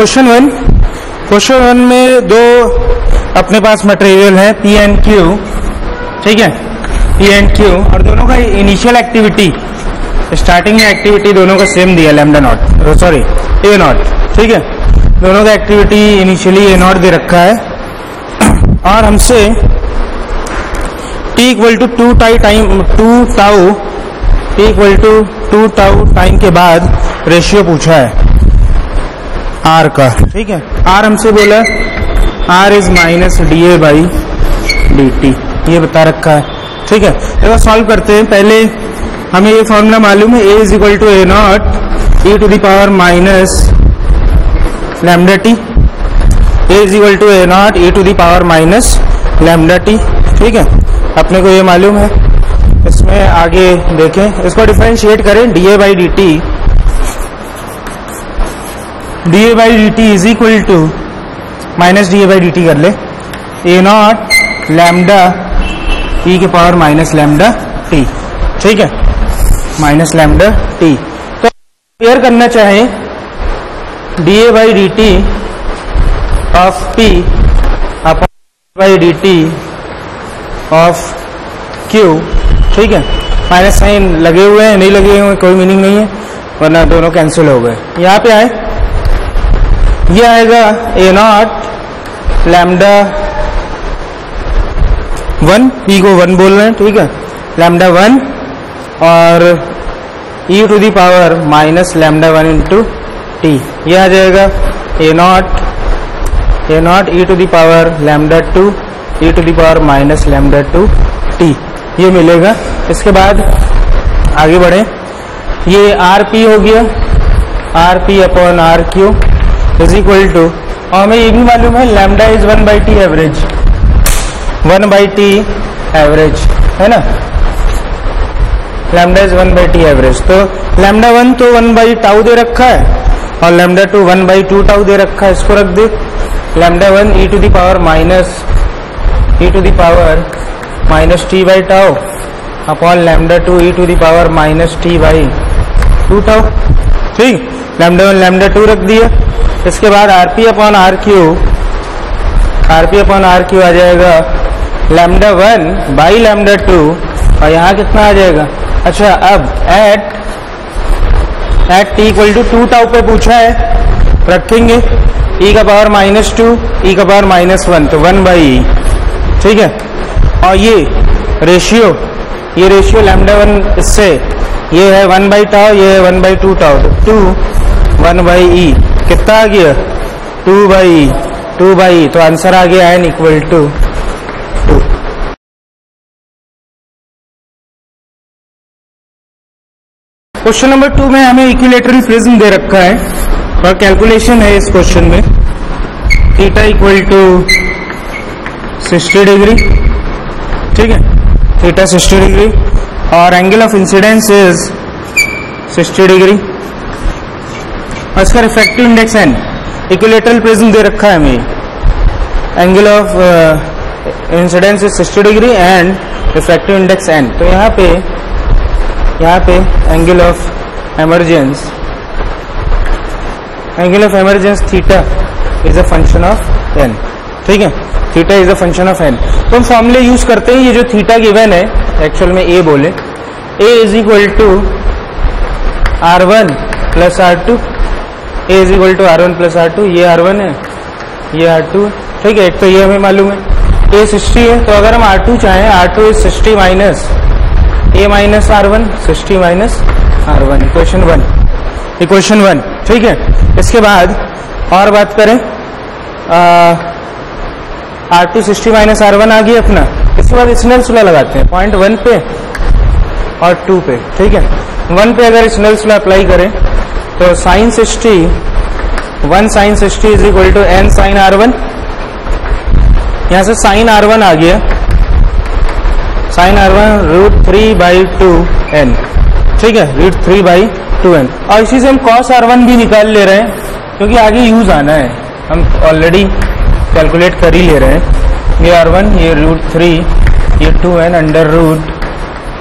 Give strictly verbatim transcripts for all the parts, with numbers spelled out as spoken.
Question one question one में दो अपने पास मटेरियल है पी एंड क्यू, ठीक है, पी एंड क्यू, और दोनों का इनिशियल एक्टिविटी, स्टार्टिंग में एक्टिविटी दोनों का सेम दिया, lambda naught, sorry A naught, ठीक है, दोनों का एक्टिविटी इनिशियली ए नॉट दे रखा है, और हमसे T equal to two tau time to tau T equal to two tau time के बाद रेशियो पूछा है आर का, ठीक है, आर हमसे बोला R is minus D A by D T, ये बता रखा है, ठीक है। देखो सॉल्व करते हैं, पहले हमें ये फॉर्मूला मालूम है, A is equal to A naught E to the power minus lambda T, A is equal to A naught E to the power minus lambda T, ठीक है, अपने को ये मालूम है। इसमें आगे देखें, इसको डिफ्रेंशिएट करें, D A by D T D A by D T is equal to minus D A by D T कर ले ए नॉट लैम्डा ई के पावर माइनस लैम्डा टी, ठीक है, माइनस लैम्डा टी। तो क्लियर करना चाहे D A by D T of P upon by D T of Q, ठीक है, माइनस साइन लगे हुए हैं, नहीं लगे हुए हैं कोई मीनिंग नहीं है, वरना दोनों कैंसिल हो गए। यहाँ पे आए, ये आएगा A naught lambda one, P को वन बोल रहे हैं, ठीक है, लैम्डा वन और ई to the power minus lambda one into T, ये आ जाएगा A naught A naught E to the power lambda two E to the power minus lambda two T, ये मिलेगा। इसके बाद आगे बढ़े, ये आर पी हो गया, R P upon R Q is equal to, और हमें ये भी मालूम है lambda is one by T average, one by T average है ना, lambda is one by T average. तो लैम्डा वन तो वन बाई टाउ दे रखा है और lambda two one by two tau दे रखा है, इसको रख दे, lambda one E to the power minus E to the power minus T by tau upon lambda two E to the power minus T by two tau, ठीक, lambda one lambda two रख दिया। इसके बाद R P upon R Q, R P upon R Q आ जाएगा lambda one by lambda two, और यहाँ कितना आ जाएगा, अच्छा अब at at T equal to two tau पे पूछा है, रखेंगे ई का पावर माइनस टू ई का पावर माइनस वन, तो वन बाई ई, ठीक है, और ये रेशियो ये रेशियो लैम्डा वन इससे, ये है वन बाई टाउ, ये है one by two tau, two one by E कितना आ गया टू बाई टू बाई, तो आंसर आ गया N equal to two. Question number two में हमें इक्विलेटरल प्रिज्म दे रखा है और कैलकुलेशन है इस क्वेश्चन में, theta equal to sixty degree, ठीक है, थीटा सिक्सटी डिग्री और angle of incidence is sixty degree, इसका refractive index N, equilateral prism दे रखा है हमें, angle of incidence is sixty degree and refractive index N. तो यहाँ पे यहाँ पे angle of emergence angle of emergence theta is a function of N, ठीक है, theta is a function of N. तो हम फॉर्मूले यूज करते हैं, ये जो थीटा गिवन है एक्चुअल में ए बोले, A is equal to R one plus R two, A is equal to R one plus R two, ये आर वन है ये आर टू, ठीक है, एक तो ये हमें मालूम है A सिक्सटी है, तो अगर हम आर टू चाहें R two is sixty minus A minus R one, sixty minus R one, equation one equation one ठीक है। इसके बाद और बात करें, R two sixty minus R one आ गया अपना, इसके बाद इसनल सुला लगाते हैं पॉइंट वन पे और टू पे, ठीक है, वन पे अगर इसनल सुला अप्लाई करें तो sine sixty one sine sixty is equal to N sine R one, यहाँ से साइन आर वन आ गया, sine R one root three by two N, ठीक है, root three by two N, और इसी से हम कॉस आर वन भी निकाल ले रहे हैं क्योंकि आगे यूज आना है, हम ऑलरेडी कैलकुलेट कर ही ले रहे हैं, ये आर वन ये रूट थ्री ये two N under root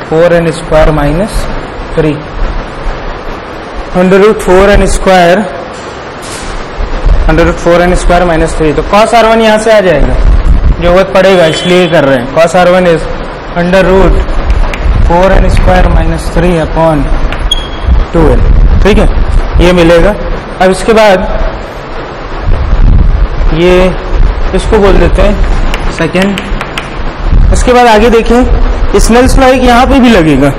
four N square minus three under root four N square under root four N square minus three, तो कॉस आर वन यहाँ से आ जाएगा, जरूरत पड़ेगा इसलिए कर रहे हैं। Cos R one is under root four N square minus three upon two N, ठीक है, ये मिलेगा। अब इसके बाद ये इसको बोल देते हैं सेकेंड। उसके बाद आगे देखिए स्नेल्स लॉ एक यहाँ पे भी लगेगा,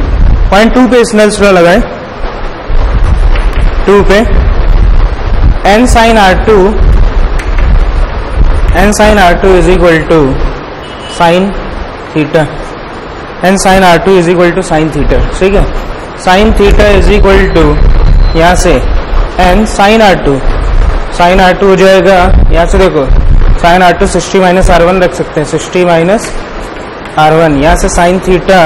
पॉइंट टू पे स्नेल्स लॉ लगाए, टू पे N sine R two, N sine R two is equal to sine theta, N sine R two is equal to sine theta, ठीक है, sine theta is equal to यहाँ से N sine R two, sine R two हो जाएगा, यहाँ से देखो sine R two sixty minus R one रख सकते हैं, सिक्सटी माइनस आर वन, यहाँ से साइन थीटा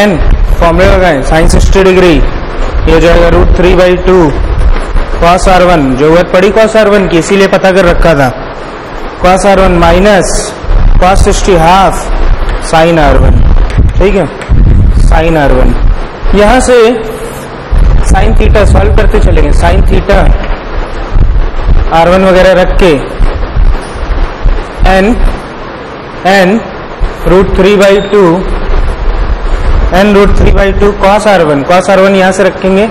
एन फॉर्मूला लगाए साइन सिक्सटी डिग्री, ये हो जाएगा root three by two cos R one, जरूरत पड़ी कॉस आर वन की इसीलिए पता कर रखा था, cos R one minus cos sixty half sine R one, ठीक है, साइन आर वन। यहाँ से साइन थीटा सॉल्व करते चलेंगे, साइन थीटा आर वन वगैरह रख के N N root three by two, N root three by two cos R one, cos R one यहाँ से रखेंगे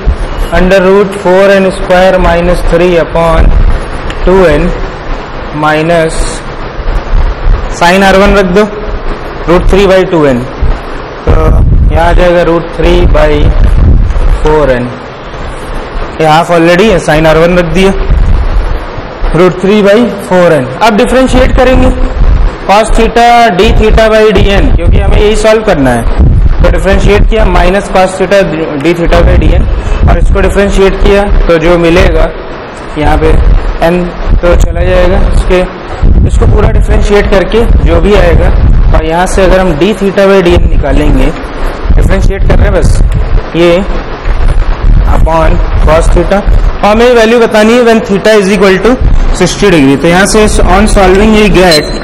under root four N square minus three upon two N minus sine R one रख दो root three by two N, तो यहाँ आ जाएगा root three by four N, ये हाफ ऑलरेडी है साइन आर वन रख दिया, root three by four N. अब डिफ्रेंशिएट करेंगे cos theta D theta by D N, क्योंकि हमें यही सॉल्व करना है, तो डिफ्रेंशिएट किया minus cos theta D theta by D N, और इसको डिफ्रेंशिएट किया तो जो मिलेगा यहाँ पे एन तो चला जाएगा, इसके इसको पूरा डिफ्रेंशिएट करके जो भी आएगा, और यहाँ से अगर हम D theta by D N निकालेंगे, डिफ्रेंशिएट कर रहे हैं बस, ये अपॉन कॉस थीटा, और हमें वैल्यू बतानी है when theta is equal to sixty degree, तो यहाँ से on solving you get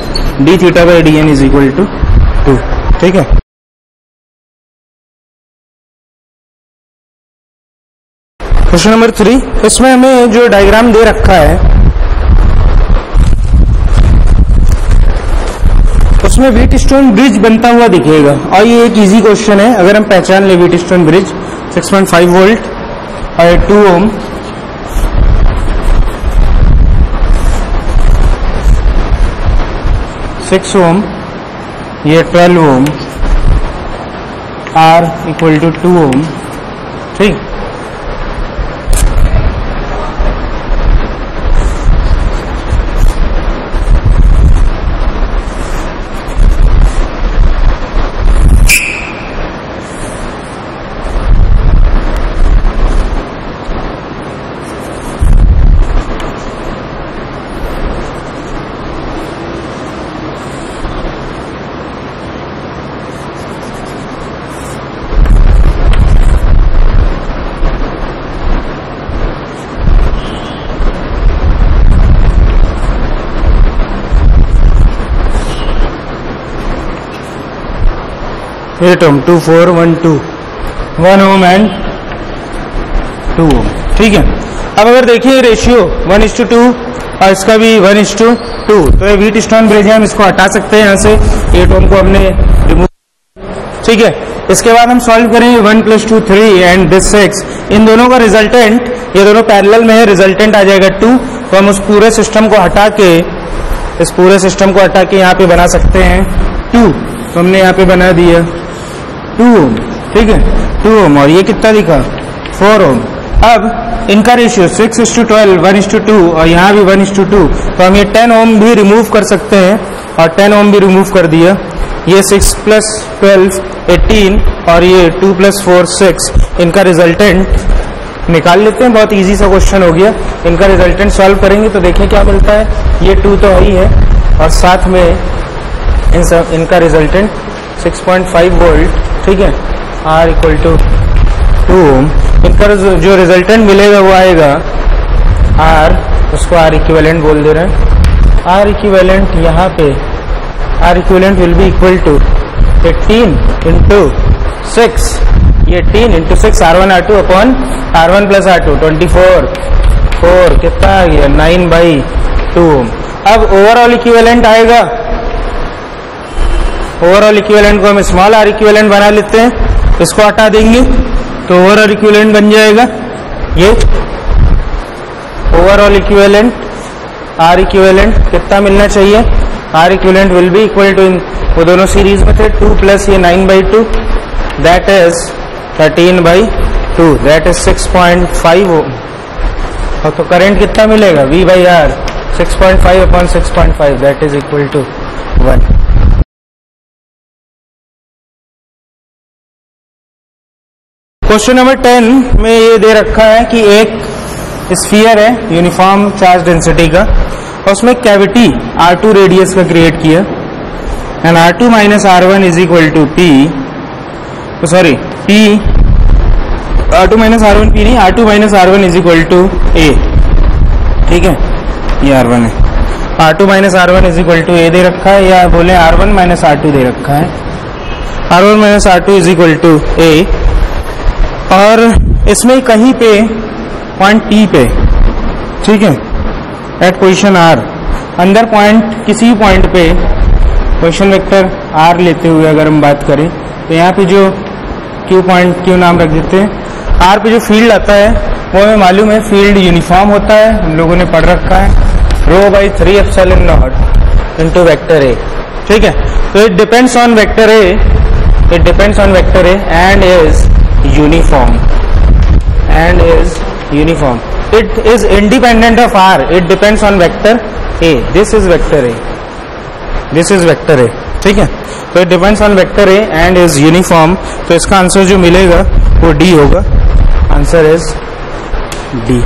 D theta by D N is equal to two, ठीक है। क्वेश्चन नंबर थ्री, इसमें हमें जो डायग्राम दे रखा है उसमें व्हीटस्टोन ब्रिज बनता हुआ दिखेगा, और ये एक इजी क्वेश्चन है, अगर हम पहचान ले Wheatstone bridge six point five volt और टू ओम, सिक्स ओम ये twelve ohm, R equal to two ohm, ठीक, eight ohm, two four one two, one ohm and two ohm, ठीक है। अब अगर देखिए ratio one is to two और इसका भी वन इज टू टू, तो ये व्हीटस्टोन ब्रिज है, हम इसको हटा सकते हैं यहाँ से, एट ओम को हमने रिमूव, ठीक है। इसके बाद हम सॉल्व करेंगे one plus two three and this six, इन दोनों का रिजल्टेंट, ये दोनों पैरेलल में है, रिजल्टेंट आ जाएगा टू, तो हम उस पूरे सिस्टम को हटा के इस पूरे सिस्टम को हटा के यहाँ पे बना सकते हैं टू, तो हमने यहाँ पे बना दिया टू ओम, ठीक है, टू ओम, और ये कितना दिखा फोर ओम। अब इनका ratio six is to twelve, one is to two, और यहाँ भी वन इज टू टू, तो हम ये टेन ओम भी रिमूव कर सकते हैं, और टेन ओम भी रिमूव कर दिया, ये सिक्स प्लस ट्वेल्व एटीन, और ये टू प्लस फोर सिक्स, इनका रिजल्टेंट निकाल लेते हैं, बहुत ईजी सा क्वेश्चन हो गया। इनका रिजल्टेंट सॉल्व करेंगे तो देखें क्या मिलता है, ये टू तो ही है, और साथ में इन सब इनका resultant six point five volt, ठीक है, R equal to two ohm, इनका जो रिजल्टेंट मिलेगा वो आएगा आर, उसको आर इक्विवेलेंट बोल दे रहे हैं, आर इक्विवेलेंट यहाँ पे R equivalent will be equal to eighteen into six, ये eighteen into six R one R two upon R one plus R two, twenty four four कितना आ गया नाइन बाई टू। अब ओवरऑल इक्विवेलेंट आएगा, overall equivalent को हम small are equivalent बना लेते हैं, इसको हटा देंगे तो ओवरऑल इक्विवेलेंट बन जाएगा ये ओवरऑल इक्विवेलेंट आर इक्विवेलेंट कितना मिलना चाहिए, R equivalent will be equal to, वो दोनों सीरीज में थे, टू प्लस ये nine by two that is thirteen by two that is six point five. और तो करंट कितना मिलेगा V by R six point five upon six point five that is equal to one. Question number ten में ये दे रखा है कि एक स्फीयर है यूनिफॉर्म चार्ज डेंसिटी का और उसमें कैविटी आर टू रेडियस का क्रिएट किया and R two minus R one is equal to P, sorry P R two minus R one P नहीं R two minus R one is equal to A. ठीक है ये R one है, R two minus R one is equal to A दे रखा है, या बोले R one minus R two दे रखा है, R one minus R two is equal to A. और इसमें कहीं पे पॉइंट टी पे, ठीक है एट पोजिशन आर, अंदर पॉइंट किसी पॉइंट पे पोजिशन वेक्टर आर लेते हुए अगर हम बात करें तो यहाँ पे जो क्यू पॉइंट क्यू नाम रख देते हैं, आर पे जो फील्ड आता है वो हमें मालूम है फील्ड यूनिफॉर्म होता है, हम लोगों ने पढ़ रखा है rho by three epsilon naught into vector A. ठीक है तो it depends on vector A, it depends on vector A and is uniform, and is uniform, it is independent of R, it depends on vector A, this is vector A, this is vector A. ठीक है तो it depends on vector A and is uniform, तो इसका answer जो मिलेगा वो D होगा, answer is D.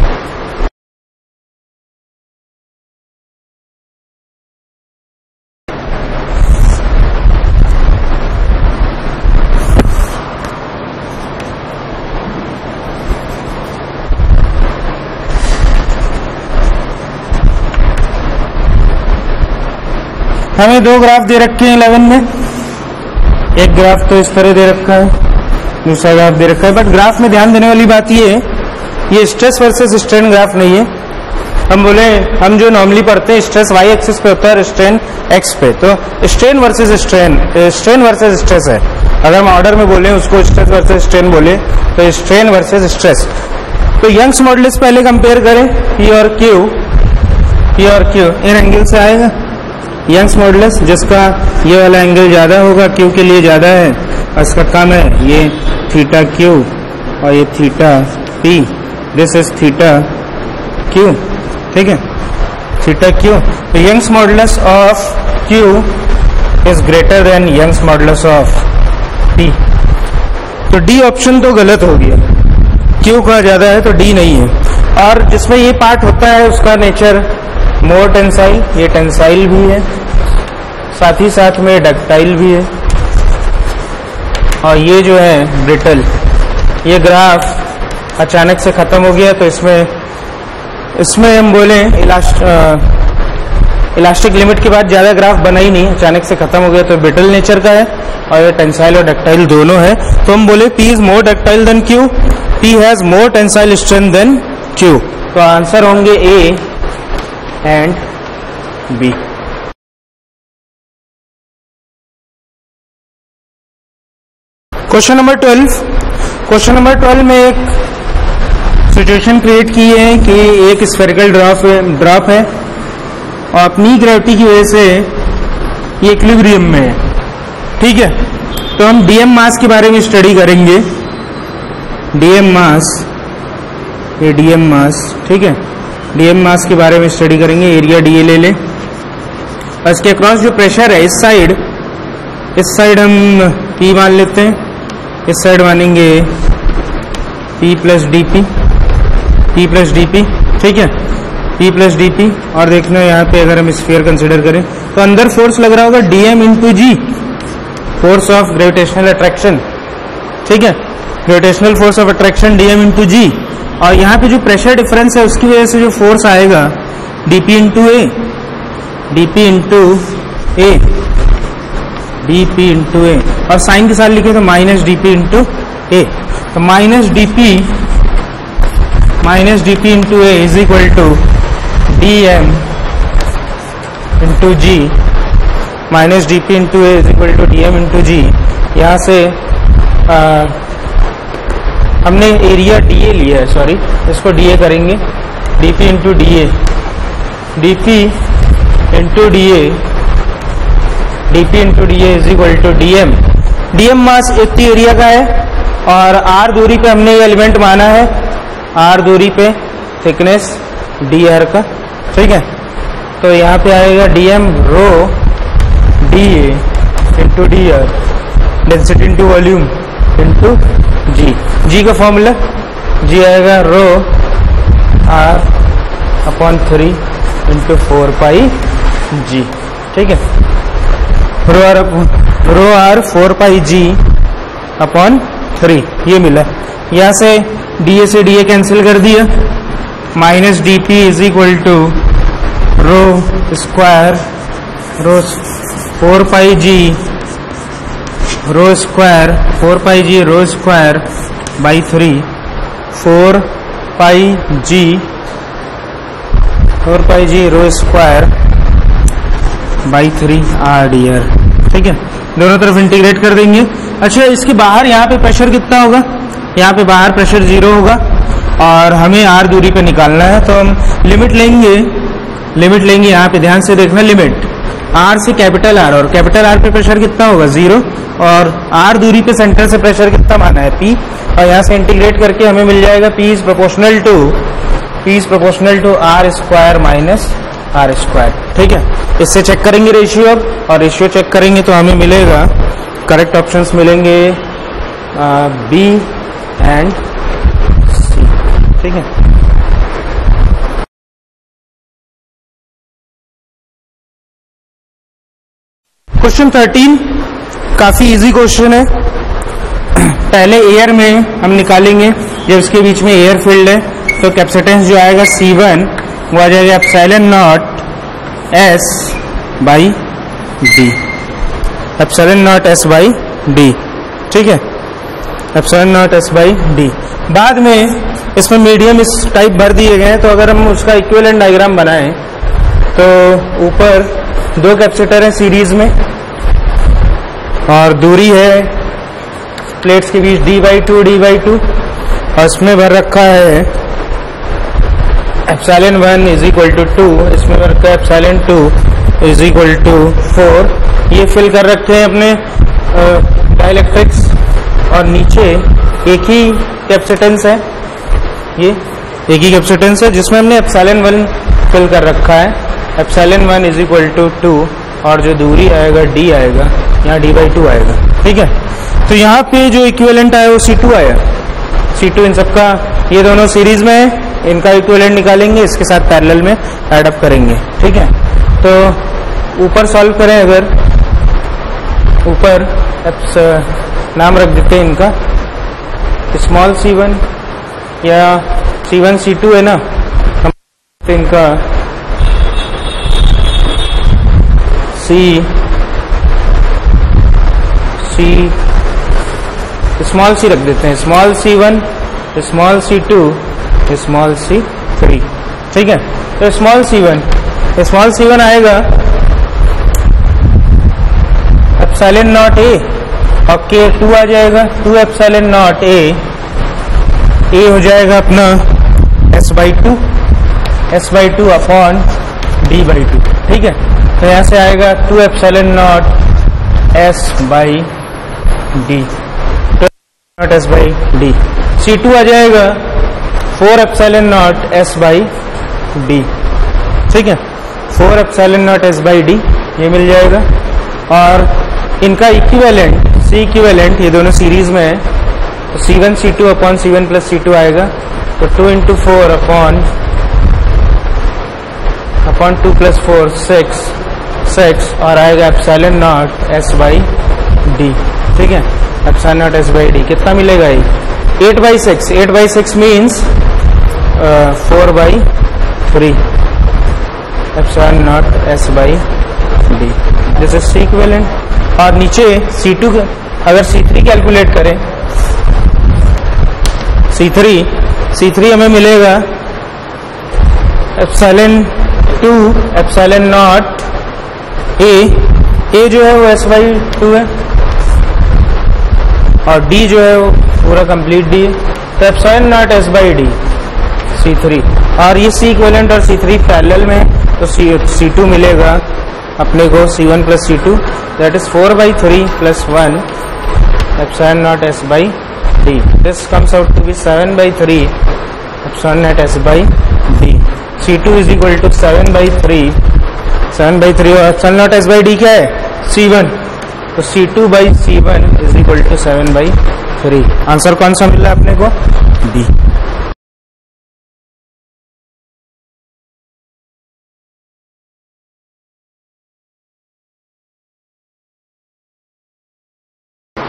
हमें दो ग्राफ दे रखे हैं इलेवन में, एक ग्राफ तो इस तरह दे रखा है, दूसरा ग्राफ दे रखा है, बट ग्राफ में ध्यान देने वाली बात ये है ये स्ट्रेस वर्सेस स्ट्रेन ग्राफ नहीं है। हम बोले हम जो नॉर्मली पढ़ते हैं स्ट्रेस वाई एक्सिस पे होता है और स्ट्रेन एक्स पे, तो strain versus strain, strain versus stress है, अगर हम ऑर्डर में बोले उसको स्ट्रेस वर्सेस स्ट्रेन बोले तो स्ट्रेन वर्सेस स्ट्रेस। तो यंग्स मॉडुलस पहले कंपेयर करें पी और क्यू, पी और क्यू इन एंगल से आएगा यंग्स मॉडुलस, जिसका ये वाला एंगल ज्यादा होगा क्यू के लिए ज्यादा है और इसका कम है, ये थीटा क्यू और ये theta P, this is theta Q. ठीक है थीटा क्यू, तो Young's modulus of Q is greater than Young's modulus of P. तो डी ऑप्शन तो गलत हो गया, क्यू का ज्यादा है तो डी नहीं है। और जिसमें ये पार्ट होता है उसका नेचर मोर टेंसाइल, ये टेंसाइल भी है साथ ही साथ में डक्टाइल भी है, और ये जो है ब्रिटल। ये ग्राफ अचानक से खत्म हो गया तो इसमें इसमें हम बोले इलास्ट, इलास्टिक लिमिट के बाद ज्यादा ग्राफ बना ही नहीं, अचानक से खत्म हो गया तो ब्रिटल नेचर का है, और ये टेंसाइल और डक्टाइल दोनों है। तो हम बोले P is more ductile than Q, P has more tensile strength than Q, तो आंसर होंगे A and B. Question number twelve, question number twelve में एक सिचुएशन क्रिएट की है कि एक स्फेरिकल ड्रॉप ड्रॉप है और अपनी ग्रेविटी की वजह से ये इक्विलिब्रियम में है। ठीक है तो हम डीएम मास के बारे में स्टडी करेंगे, डीएम मास, ये डीएम मास, ठीक है डीएम मास के बारे में स्टडी करेंगे, एरिया डीए ले लें, इसके अक्रॉस जो प्रेशर है इस साइड, इस साइड हम पी मान लेते हैं, इस साइड मानेंगे P plus D P, P plus D P, ठीक है पी प्लस डी पी। और देखना यहाँ पे अगर हम स्फीयर कंसिडर करें तो अंदर फोर्स लग रहा होगा DM into ji, force of gravitational attraction, ठीक है gravitational force of attraction DM into जी, और यहाँ पे जो प्रेशर डिफरेंस है उसकी वजह से जो फोर्स आएगा DP into A, DP into A, DP into A, और साइन के साथ लिखे तो माइनस डीपी इंटू ए, तो minus DP minus D P into A is equal to D M into ji minus D P into A is equal to D M into जी। यहाँ से आ, हमने area D A लिया है, sorry इसको D A करेंगे, D P into D A D P into D A D P into D A is equal to D M. D M mass इतनी area का है और आर दूरी पे हमने ये एलिमेंट माना है, आर दूरी पे थिकनेस डी आर का, ठीक है। तो यहाँ पे आएगा D M rho D A into D R density into volume into G. G का फॉर्मूला जी आएगा rho R upon three into four pi G, ठीक है। Rho R rho R four pi G upon three ये मिला। यहाँ से D A से D A cancel कर दिया, minus D P is equal to rho square rho four pi ji rho square four pi ji rho square by three four pi G four pi ji rho square by three R D R, ठीक है। दोनों तरफ integrate कर देंगे। अच्छा, इसके बाहर यहाँ पे प्रेशर कितना होगा? यहाँ पे बाहर प्रेशर जीरो होगा और हमें आर दूरी पे निकालना है, तो हम लिमिट लेंगे। लिमिट लेंगे यहाँ पे ध्यान से देखना, लिमिट आर से कैपिटल आर, और कैपिटल आर पे प्रेशर कितना होगा? जीरो। और आर दूरी पे सेंटर से प्रेशर कितना माना है? पी। और यहाँ से इंटीग्रेट करके हमें मिल जाएगा P is proportional to P is proportional to R square minus R square, ठीक है। इससे चेक करेंगे रेशियो, अब और रेशियो चेक करेंगे तो हमें मिलेगा करेक्ट ऑप्शंस मिलेंगे बी एंड सी, ठीक है। क्वेश्चन थर्टीन काफी इजी क्वेश्चन है। पहले एयर में हम निकालेंगे, जब इसके बीच में एयर फील्ड है तो कैपेसिटेंस जो आएगा सी वन वो आ जाएगा epsilon naught S by D, epsilon naught S by D, ठीक है, epsilon naught S by D. बाद में इसमें मीडियम इस टाइप भर दिए गए हैं, तो अगर हम उसका इक्विवेलेंट डायग्राम बनाएं तो ऊपर दो कैपेसिटर हैं सीरीज में और दूरी है प्लेट्स के बीच D by two D by two और इसमें भर रखा है epsilon one is equal to two, इसमें भर रखा है epsilon two is equal to four, ये फिल कर रखे हैं अपने डाइलेक्ट्रिक्स। और नीचे एक ही कैपेसिटेंस है, ये एक ही कैपेसिटेंस है जिसमें हमने एप्सिलॉन वन फिल कर रखा है, epsilon one is equal to two और जो दूरी आएगा डी आएगा, यहाँ डी बाई टू आएगा, ठीक है। तो यहाँ पे जो इक्विवेलेंट आया वो सी टू आया, सी टू इन सबका, ये दोनों सीरीज में है, इनका इक्विवेलेंट निकालेंगे, इसके साथ पैरेलल में एडअप करेंगे, ठीक है। तो ऊपर सॉल्व करें, अगर ऊपर नाम रख देते हैं इनका स्मॉल सी वन या सी वन सी टू है ना, हम इनका सी सी स्मॉल सी रख देते हैं, small C one small C two small C three, ठीक है। तो small C one small C one आएगा एप्सिलॉन नॉट ए और के टू आ जाएगा two epsilon naught A, A हो जाएगा अपना S by two S by two upon D by two, ठीक है। तो यहाँ से आएगा two epsilon naught S by D naught S by D, C two आ जाएगा four epsilon naught S by D, ठीक है, four epsilon naught S by D ये मिल जाएगा। और इनका इक्विवेलेंट सी इक्विवेलेंट ये दोनों सीरीज में है, तो C one C two upon C one plus C two आएगा, तो two into four upon upon two plus four six six और आएगा epsilon naught S by D, ठीक है, epsilon naught S by D कितना मिलेगा? ये eight by six eight by six means four by three epsilon naught S by D, this is C equivalent. और नीचे C two अगर C three calculate करें C three C three हमें मिलेगा epsilon two epsilon naught A, A जो है वो S by to है और डी जो है वो पूरा कंप्लीट डी है, तो epsilon naught S by D C three, और ये सी इक्विवेलेंट और सी थ्री पैरेलल में है, तो सी सी टू मिलेगा अपने को C one plus C two that is four by three plus one epsilon naught S by D, this comes out to be seven by three epsilon naught S by D, C two is equal to seven by three seven by three और epsilon naught S by D क्या है C one, तो C two by C one is equal to seven by three, answer कौन सा मिला अपने को D.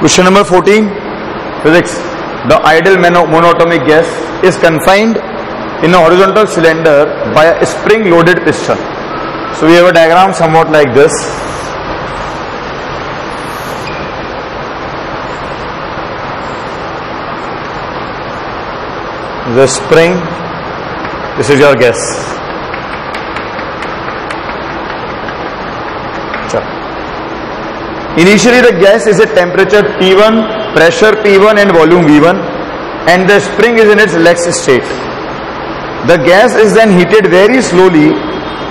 Question number fourteen, physics. The ideal monatomic gas is confined in a horizontal cylinder by a spring-loaded piston. So we have a diagram somewhat like this. The spring. This is your gas. Sure. Initially the gas is at temperature T one, pressure P one and volume V one, and the spring is in its lax state. The gas is then heated very slowly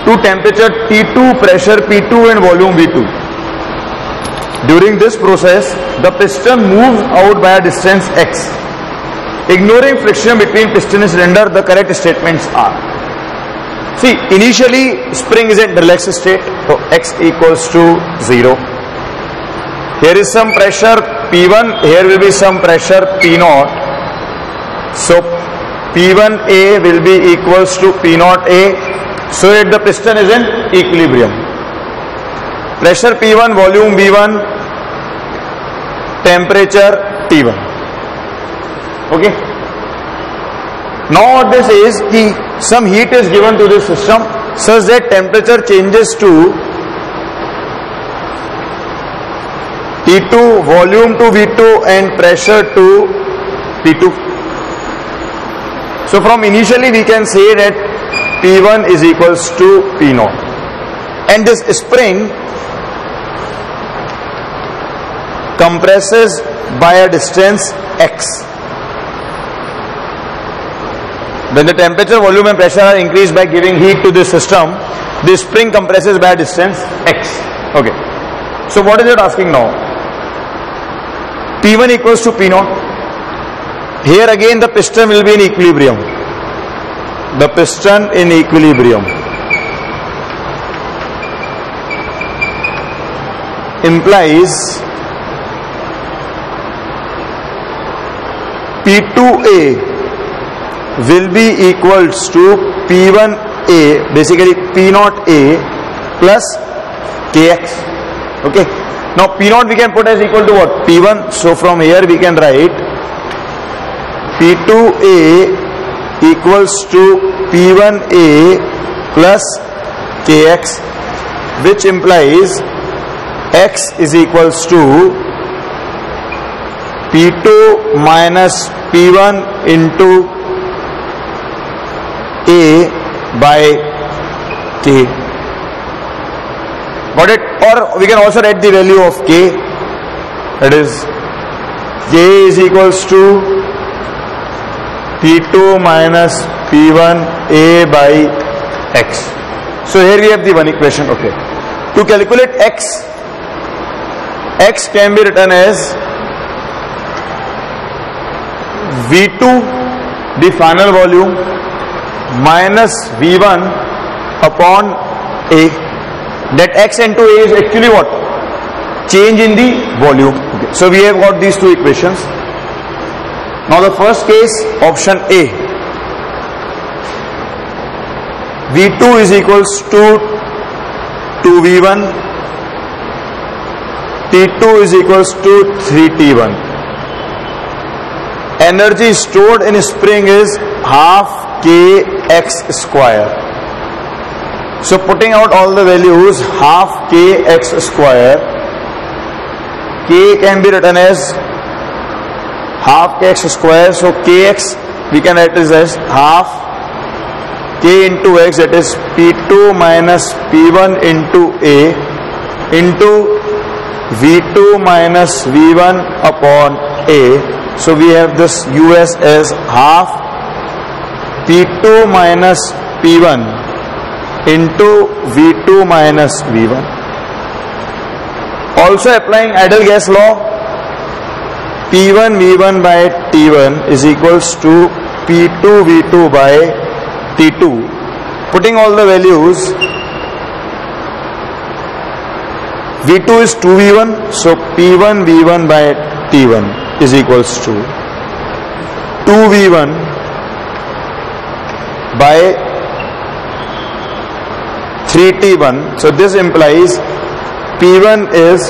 to temperature T two, pressure P two and volume V two. During this process, the piston moves out by a distance x. Ignoring friction between piston and cylinder, the correct statements are. See, initially spring is in relaxed state, so x equals to zero. Here is some pressure P one, here will be some pressure P naught, so P one A will be equals to P naught A, so that the piston is in equilibrium. Pressure P one, volume V one, temperature T one, okay. Now what this is, the, some heat is given to this system such that temperature changes to T two, volume to V two and pressure to P two. So from initially we can say that P one is equals to P naught. And this spring compresses by a distance x. When the temperature, volume and pressure are increased by giving heat to this system, the spring compresses by a distance x. Okay. So what is it asking now? P one equals to P naught. Here again the piston will be in equilibrium. The piston in equilibrium. Implies P two A will be equals to P one A, basically P naught A plus K X. Okay. Now P naught we can put as equal to what? P one. So from here we can write P two A equals to P one A plus K X, which implies X is equals to P two minus P one into A by K. Got it? Or we can also write the value of K, that is K is equals to P two minus P one A by X. So here we have the one equation. Okay, to calculate X, X can be written as V two, the final volume, minus V one upon A. That X into A is actually what? Change in the volume. Okay. So we have got these two equations. Now the first case, option A. V two is equals to two V one. T two is equals to three T one. Energy stored in spring is half K X square. So putting out all the values, half K X square, K can be written as half K X square, so K X we can write it as half k into x, that is p two minus p one into a into v two minus v one upon a. So we have this us as half p two minus p one into v two minus v one. Also applying ideal gas law, P one V one by T one is equals to P two V two by T two. Putting all the values, V two is two V one, so P one V one by T one is equals to two V one by three T one. So this implies P one is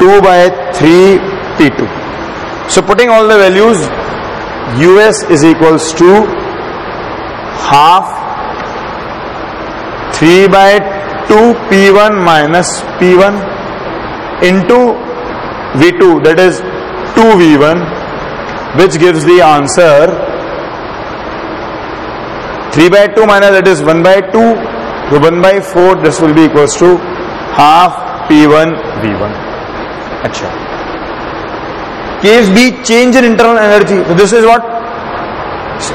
two by three T two. So putting all the values, us is equals to half three by two P one minus P one into V two, that is two V one, which gives the answer three by two minus, that is one by two, so one by four, this will be equals to half P one V one. Achha. Case B, change in internal energy. So this is what?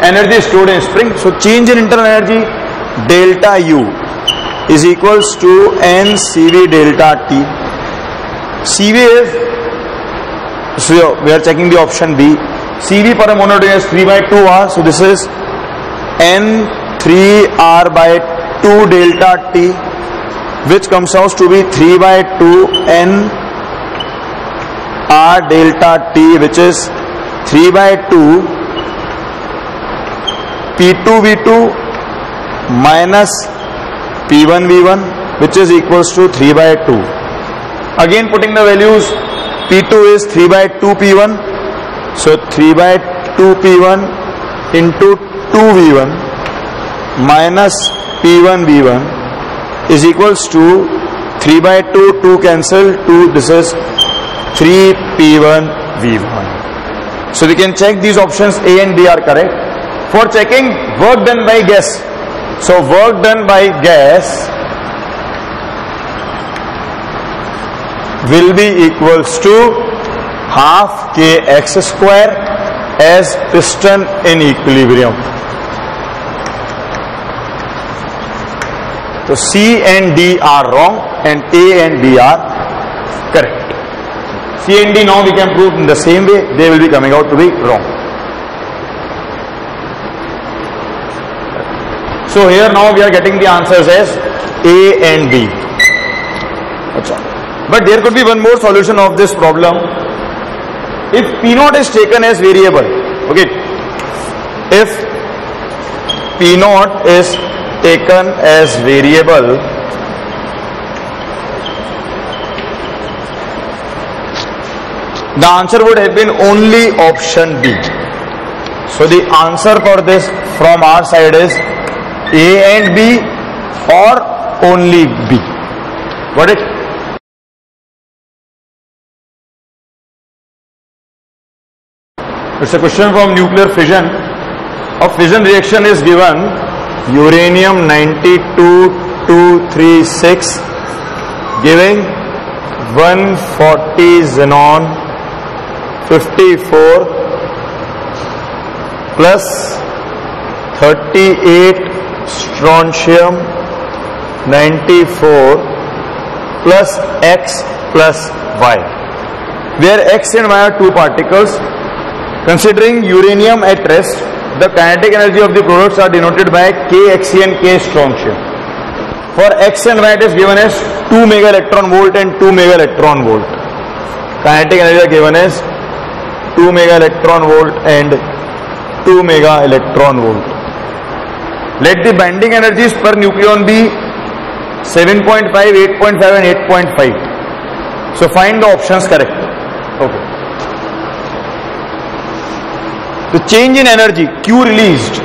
Energy stored in spring. So change in internal energy, delta U is equals to N C V delta T. C V is, so we are checking the option B. C V per monotone is three by two R. So this is N three R by two delta T, which comes out to be three by two N R delta T, which is three by two P two V two minus P one V one, which is equals to three by two. Again putting the values, P two is three by two P one, so three by two P one into two V one minus P one V one is equals to three by two, two cancel, two, this is three P one V one. So we can check these options A and B are correct. For checking work done by gas, so work done by gas will be equals to half kx square as piston in equilibrium. So C and D are wrong and A and B are correct. C and D now we can prove in the same way, they will be coming out to be wrong. So here now we are getting the answers as A and B. But there could be one more solution of this problem. If P zero is taken as variable, okay, if P zero is taken as variable, the answer would have been only option B. So the answer for this from our side is A and B or only B. Got it? It's a question from nuclear fission. A fission reaction is given. Uranium ninety-two two thirty-six giving one hundred forty xenon fifty-four plus thirty-eight strontium ninety-four plus X plus Y, where X and Y are two particles. Considering uranium at rest, the kinetic energy of the products are denoted by kxe and k strontium. For X and Y it is given as two mega electron volt and two mega electron volt. Kinetic energy are given as two mega electron volt and two mega electron volt. Let the binding energies per nucleon be seven point five, eight point five and eight point five. So find the options correct. Okay. The change in energy, Q released,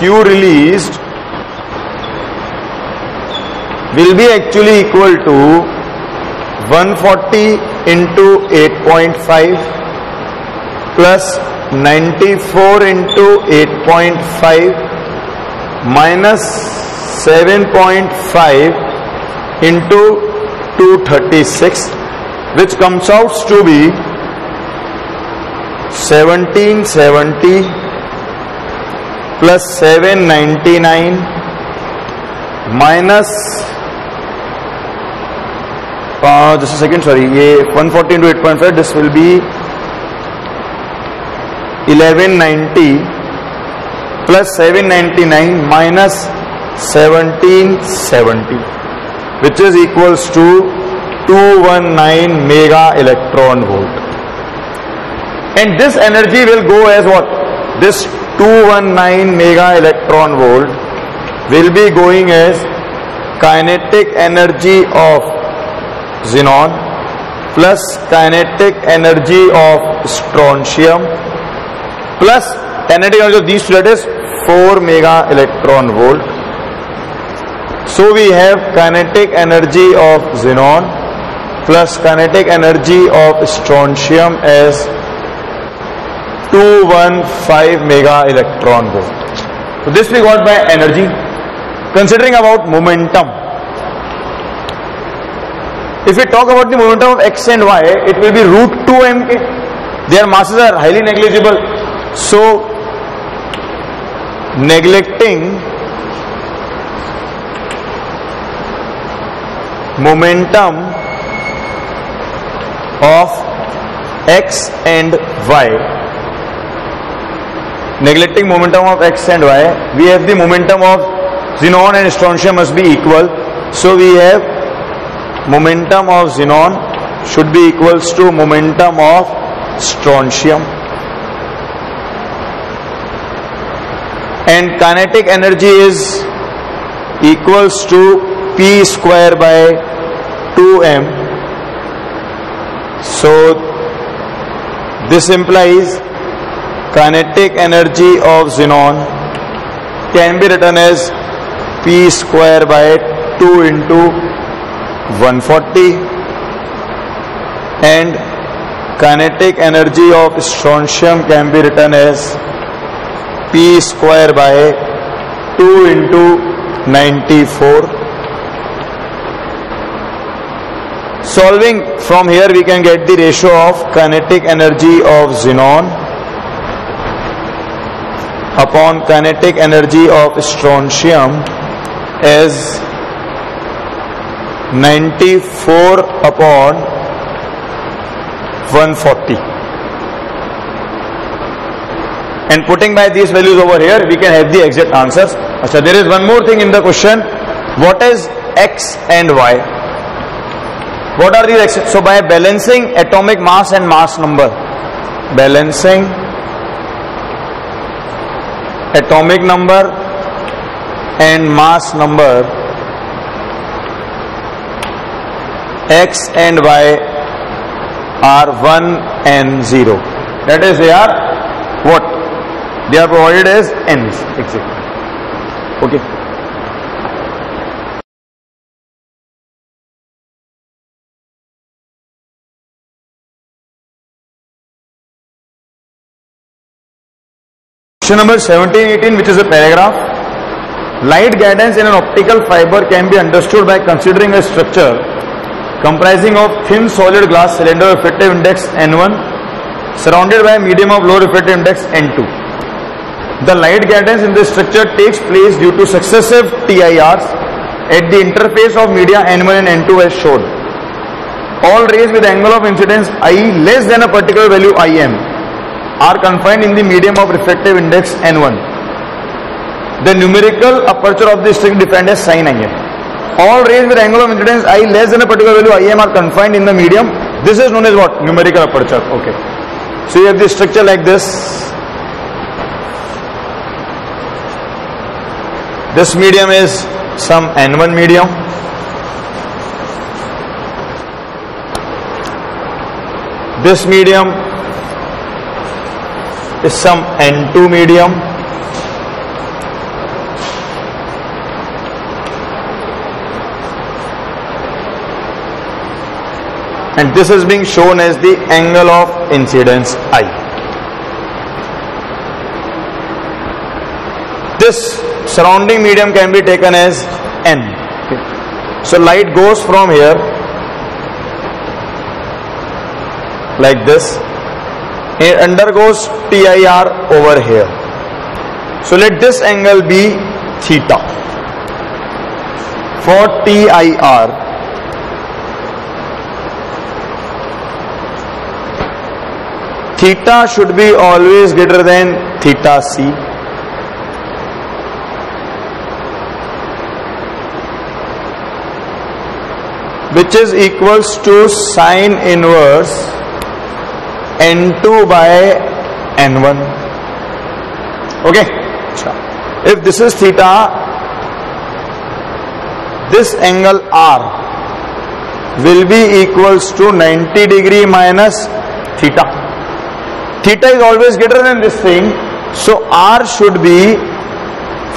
Q released will be actually equal to one hundred forty into eight point five plus ninety four into eight point five minus seven point five into two thirty six which comes out to be seventeen seventy plus seven ninety nine minus just second sorry ये one forty into eight point five this will be eleven ninety plus seven ninety nine minus seventeen seventy which is equals to two one nine mega electron volt and this energy will go as what this two one nine mega electron volt will be going as kinetic energy of xenon plus kinetic energy of strontium plus kinetic energy of these two, that is four mega electron volt. So we have kinetic energy of xenon plus kinetic energy of strontium as two hundred fifteen mega electron volt. So this we got by energy. Considering about momentum, if we talk about the momentum of x and y, it will be root two m k. Their masses are highly negligible, so neglecting momentum of x and y, neglecting momentum of x and y, we have the momentum of xenon and strontium must be equal. So we have momentum of xenon should be equals to momentum of strontium, and kinetic energy is equals to p square by two m. So this implies kinetic energy of xenon can be written as p square by two into one forty, and kinetic energy of strontium can be written as p square by two into ninety-four. Solving from here, we can get the ratio of kinetic energy of xenon upon kinetic energy of strontium as ninety-four upon one forty, and putting by these values over here we can have the exact answers. Achha, there is one more thing in the question. What is x and y? What are these? So by balancing atomic mass and mass number, balancing atomic number and mass number, x and y are one and zero. That is, they are what? They are provided as n's. Exactly. Okay. Question number seventeen eighteen, which is a paragraph. Light guidance in an optical fiber can be understood by considering a structure comprising of thin solid glass cylinder of refractive index N one surrounded by medium of low refractive index N two. The light guidance in this structure takes place due to successive T I Rs at the interface of media N one and N two as shown. All rays with angle of incidence I less than a particular value I M are confined in the medium of refractive index N one. The numerical aperture of this string defined as sin I M. All rays with angle of incidence I less than a particular value I M are confined in the medium. This is known as what? Numerical aperture. Okay. So you have this structure like this. This medium is some N one medium. This medium is some N two medium. And this is being shown as the angle of incidence I. this surrounding medium can be taken as N. Okay. So light goes from here like this. It undergoes T I R over here. So let this angle be theta. For T I R, theta should be always greater than theta C. Which is equals to sine inverse N two by N one. Okay. If this is theta, this angle R will be equals to ninety degree minus theta. Theta is always greater than this thing. So R should be,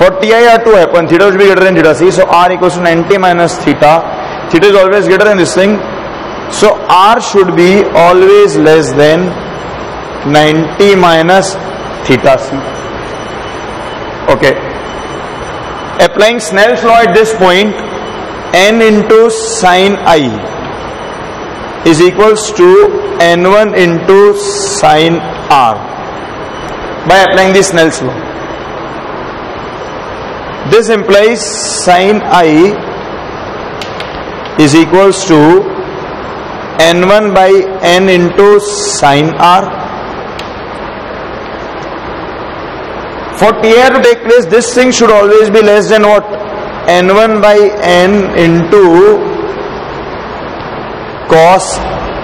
for T I R to happen, theta should be greater than theta C. So R equals to ninety minus theta. Theta is always greater than this thing. So R should be always less than ninety minus theta C. Okay. Applying Snell's law at this point, N into sine I is equals to N one into sine R by applying the Snell's law. This implies sine I is equals to N one by N into sine R. For T I R to take place, this thing should always be less than what? N one by N into cos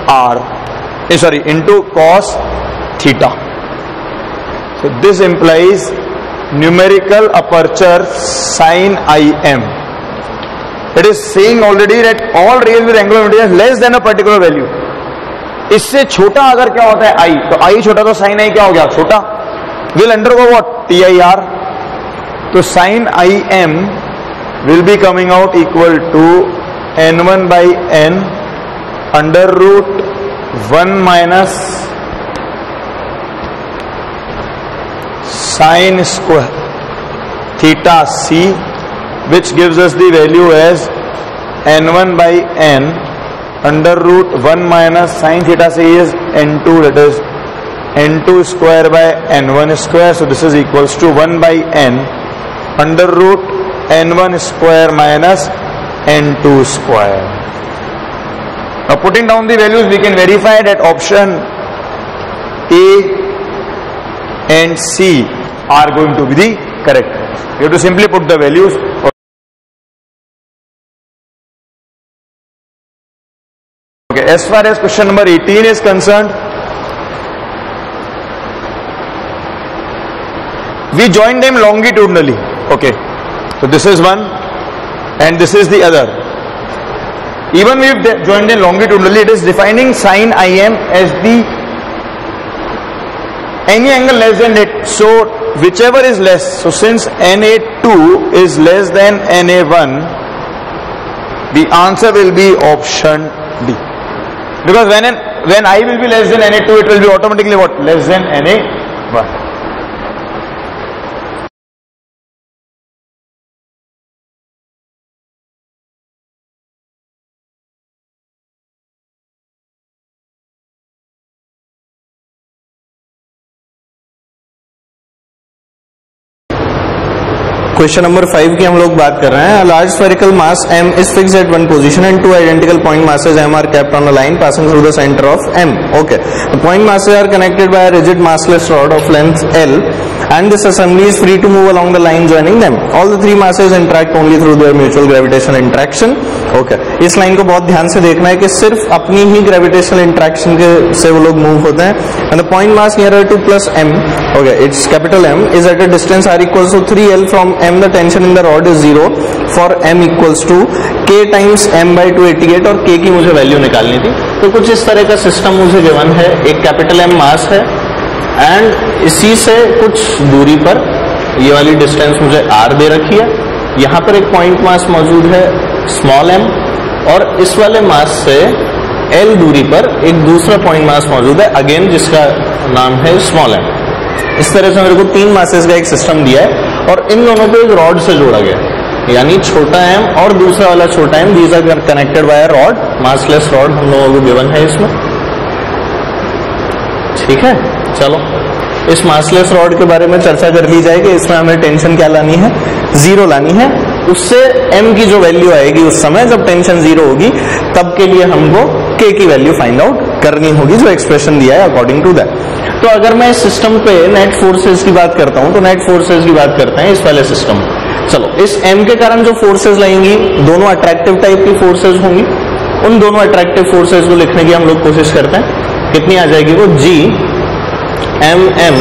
R, eh, sorry, into cos theta. So this implies numerical aperture sine I M. It is saying already that all rays with angular momentum less than a particular value. इससे छोटा अगर क्या होता है I, तो I छोटा तो sine I क्या हो गया? छोटा. Will undergo what? T I R. So sine I M will be coming out equal to N one by N under root one minus sine square theta C, which gives us the value as N one by N under root one minus sine theta C is N two, that is N two square by N one square. So this is equals to one by N under root N one square minus N two square. Now putting down the values, we can verify that option A and C are going to be the correct. You have to simply put the values. Okay, as far as question number eighteen is concerned, we join them longitudinally. Okay, so this is one and this is the other. Even we have joined them longitudinally, it is defining sine I M as the any angle less than it. So whichever is less, so since N A two is less than N A one, the answer will be option D. Because when, an, when I will be less than N A two, it will be automatically what? Less than N A one. Question number five की हम लोग बात कर रहे हैं. Large spherical mass m is fixed at one position and two identical point masses m are kept on a line passing through the center of m. Okay, the point masses are connected by a rigid massless rod of length L and this assembly is free to move along the line joining them. All the three masses interact only through their mutual gravitational interaction. Okay, इस line को बहुत ध्यान से देखना है कि सिर्फ अपनी ही ग्रेविटेशनल इंट्रैक्शन के से वो लोग मूव होते हैं. And the point mass nearer to plus m, okay, it's capital M is at a distance r equals to three L from m. The tension in the rod is zero for m equals to k times m by two eighty-eight और k की मुझे value निकालनी थी. तो कुछ इस तरह का सिस्टम मुझे गिवन है. एक कैपिटल M मास है एंड इसी से कुछ दूरी पर ये वाली डिस्टेंस मुझे r दे रखी है. यहाँ पर एक पॉइंट मास मौजूद है स्मॉल m और इस वाले मास से l दूरी पर एक दूसरा पॉइंट मास मौजूद है अगेन जिसका नाम है स्मॉल m. इस तरह से मेरे को तीन मासेस का एक सिस्टम दिया है और इन दोनों को एक रॉड से जोड़ा गया, यानी छोटा एम और दूसरा वाला छोटा M, these are connected by rod, massless rod हम लोगों को गिवन है इसमें। ठीक है, चलो इस मासलेस रॉड के बारे में चर्चा कर ली जाएगी। इसमें हमें टेंशन क्या लानी है, जीरो लानी है। उससे m की जो वैल्यू आएगी उस समय जब टेंशन जीरो होगी, तब के लिए हमको k की वैल्यू फाइंड आउट करनी होगी, जो एक्सप्रेशन दिया है अकॉर्डिंग टू दैट। तो अगर मैं इस सिस्टम पे नेट फोर्सेस की बात करता हूं, तो नेट फोर्सेस की बात करते हैं इस वाले सिस्टम। चलो, इस m के कारण जो फोर्सेज लगेंगी, दोनों अट्रैक्टिव टाइप की फोर्सेज होंगी। उन दोनों अट्रैक्टिव फोर्सेज को लिखने की हम लोग कोशिश करते हैं। कितनी आ जाएगी वो, G M M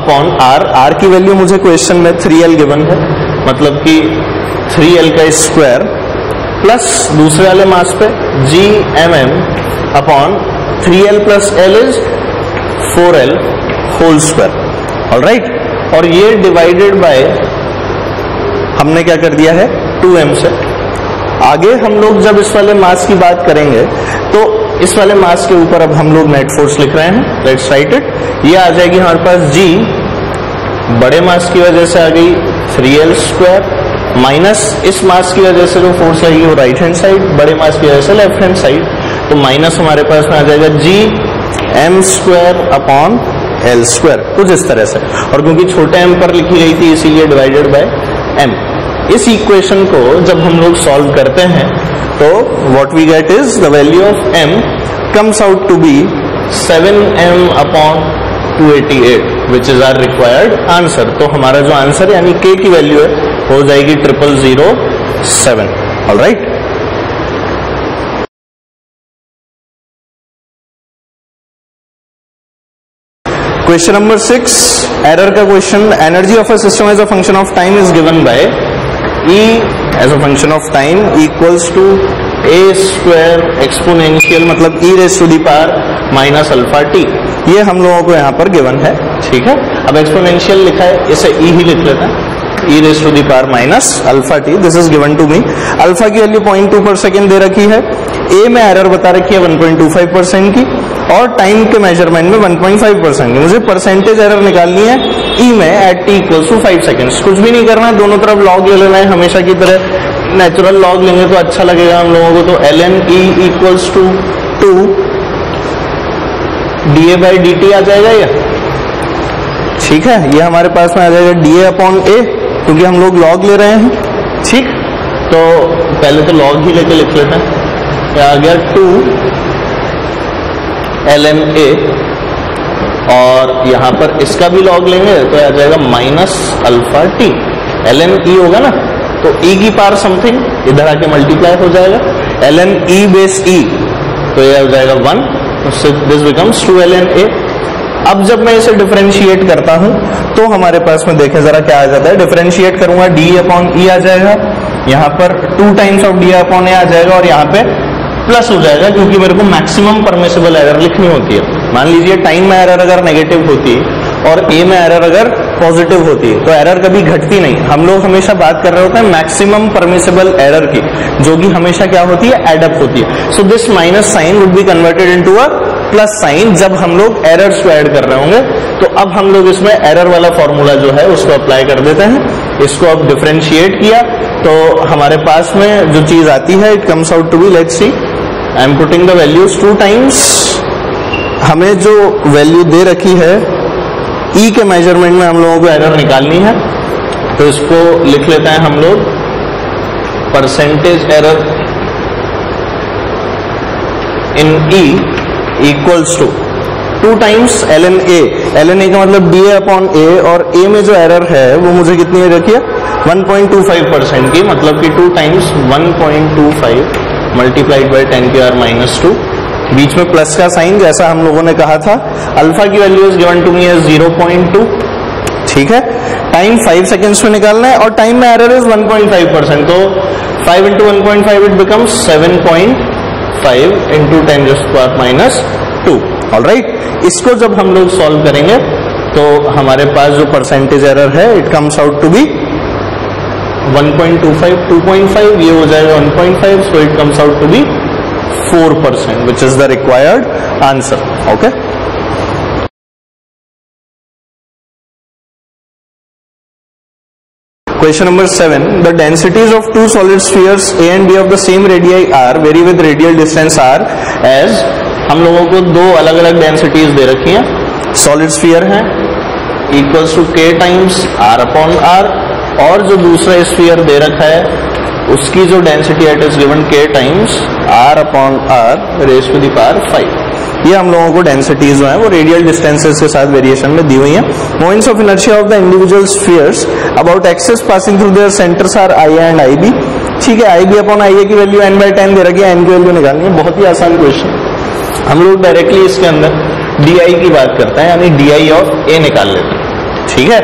upon R. R की वैल्यू मुझे क्वेश्चन में थ्री एल गिवन है, मतलब कि थ्री एल का स्क्वायर प्लस दूसरे वाले मास पे G M M upon three L plus L is four L whole square. Alright, और ये डिवाइडेड बाय हमने क्या कर दिया है, टू एम से। आगे हम लोग जब इस वाले मास की बात करेंगे तो इस वाले मास के ऊपर अब हम लोग नेट फोर्स लिख रहे हैं। Let's write it. ये आ जाएगी हमारे पास जी, बड़े मास की वजह से आ गई थ्री एल स्क्वायर माइनस इस मास की वजह से जो फोर्स आएगी वो राइट हैंड साइड, बड़े मास की वजह से लेफ्ट हैंड साइड। तो माइनस हमारे पास में आ जाएगा G M square upon L square, कुछ इस तरह से। और क्योंकि छोटे एम पर लिखी गई थी इसीलिए डिवाइडेड बाय एम। इस इक्वेशन को जब हम लोग सॉल्व करते हैं तो what we get is the value of m comes out to be seven M upon two eighty eight, which is our required answer। तो हमारा जो आंसर यानी k की वैल्यू है हो जाएगी triple zero seven. All right. Question number six, error का question. Energy of a system as a function of time is given by E as a function of time equals to a square exponential, मतलब e raised to the power minus alpha t। ये हम लोगों को यहाँ पर given है। ठीक है, अब एक्सपोनेंशियल लिखा है, इसे e ही लिख लेते हैं, e raised to the power minus alpha t। This is given to me. Alpha की value point two per second दे रखी है, a में एरर बता रखी है one point two five percent की, और टाइम के मेजरमेंट में वन पॉइंट फाइव परसेंट की। मुझे परसेंटेज एरर निकालनी है ई में at T equal to five seconds. कुछ भी नहीं करना है, दोनों तरफ लॉग ले लेना है। हमेशा की तरह नेचुरल लॉग लेंगे तो अच्छा लगेगा हम लोगों को। तो L N E equals to two D A by D T आ जाएगा ये। ठीक है, ये हमारे पास में आ जाएगा डी ए अपॉन ए, क्योंकि हम लोग लॉग ले रहे हैं। ठीक, तो पहले तो लॉग ही लेके लिख लेते हैं। क्या आ गया, टू एल एन ए, और यहाँ पर इसका भी लॉग लेंगे तो आ जाएगा minus alpha T. L N E होगा ना, तो ई की पार समथिंग इधर आके मल्टीप्लाई हो जाएगा, L N E base E, तो ये हो जाएगा वन। उससे this becomes two L N A. अब जब मैं इसे डिफरेंशिएट करता हूँ तो हमारे पास में देखें जरा क्या आ जाता है। डिफरेंशिएट करूंगा, डी अपॉन ई आ जाएगा, यहाँ पर two times of D upon A आ जाएगा, और यहाँ पे प्लस हो जाएगा क्योंकि मेरे को मैक्सिमम परमिसेबल एरर लिखनी होती है। मान लीजिए टाइम में एरर अगर नेगेटिव होती और ए में एरर अगर पॉजिटिव होती तो एरर कभी घटती नहीं। हम लोग हमेशा बात कर रहे होते हैं मैक्सिमम परमिसेबल एरर की, जो कि हमेशा क्या होती है, एडअप होती है। So this minus sign would be converted into a plus sign जब हम लोग एरर्स को ऐड कर रहे होंगे। तो अब हम लोग इसमें एरर वाला फॉर्मूला जो है उसको अप्लाई कर देते हैं। इसको अब डिफरेंशिएट किया तो हमारे पास में जो चीज आती है, it comes out to be, let's see, I am putting the values two times. हमें जो वैल्यू दे रखी है ई e के मेजरमेंट में हम लोगों को एरर निकालनी है, तो इसको लिख लेते हैं हम लोग percentage error in E equals to two times L N A. L N A का मतलब डी ए अपॉन ए, और ए में जो एरर है वो मुझे कितनी रखी है, one point two five percent की, मतलब कि two times one point two five multiplied by ten की आर माइनस टू, बीच में प्लस का साइन जैसा हम लोगों ने कहा था। अल्फा की value is given to me as zero point two. ठीक है, टाइम फाइव सेकेंड्स में निकालना है, और टाइम में error is one point five percent, तो five into one point five it becomes seven point five into ten power minus two. All right, इसको जब हम लोग सॉल्व करेंगे तो हमारे पास जो परसेंटेज एरर है it comes out to B one point two five, two point five, ये हो जाएगा one point five, so it comes out to be four percent, which is the required answer. Okay, Question number seven. The densities of two solid spheres A and B of the same radii r vary with radial distance r as. हम लोगों को दो अलग अलग densities दे रखी हैं, solid sphere है equals to K times R upon R, और जो दूसरा स्फीयर दे रखा है उसकी जो density at is given K times R upon R raise to the power five. ये हम लोगों को डेंसिटीज जो है वो रेडियल डिस्टेंसेस के साथ वेरिएशन में दी हुई है. Points of inertia of the individual spheres about axes passing through their centres are I and I B. ठीक है, I B upon I A की वैल्यू एन बाई टेन दे रखी है, एन की वैल्यू निकालनी है. बहुत ही आसान क्वेश्चन. हम लोग डायरेक्टली इसके अंदर डी आई की बात करते हैं, यानी डी आई ऑफ ए निकाल लेते हैं. ठीक है,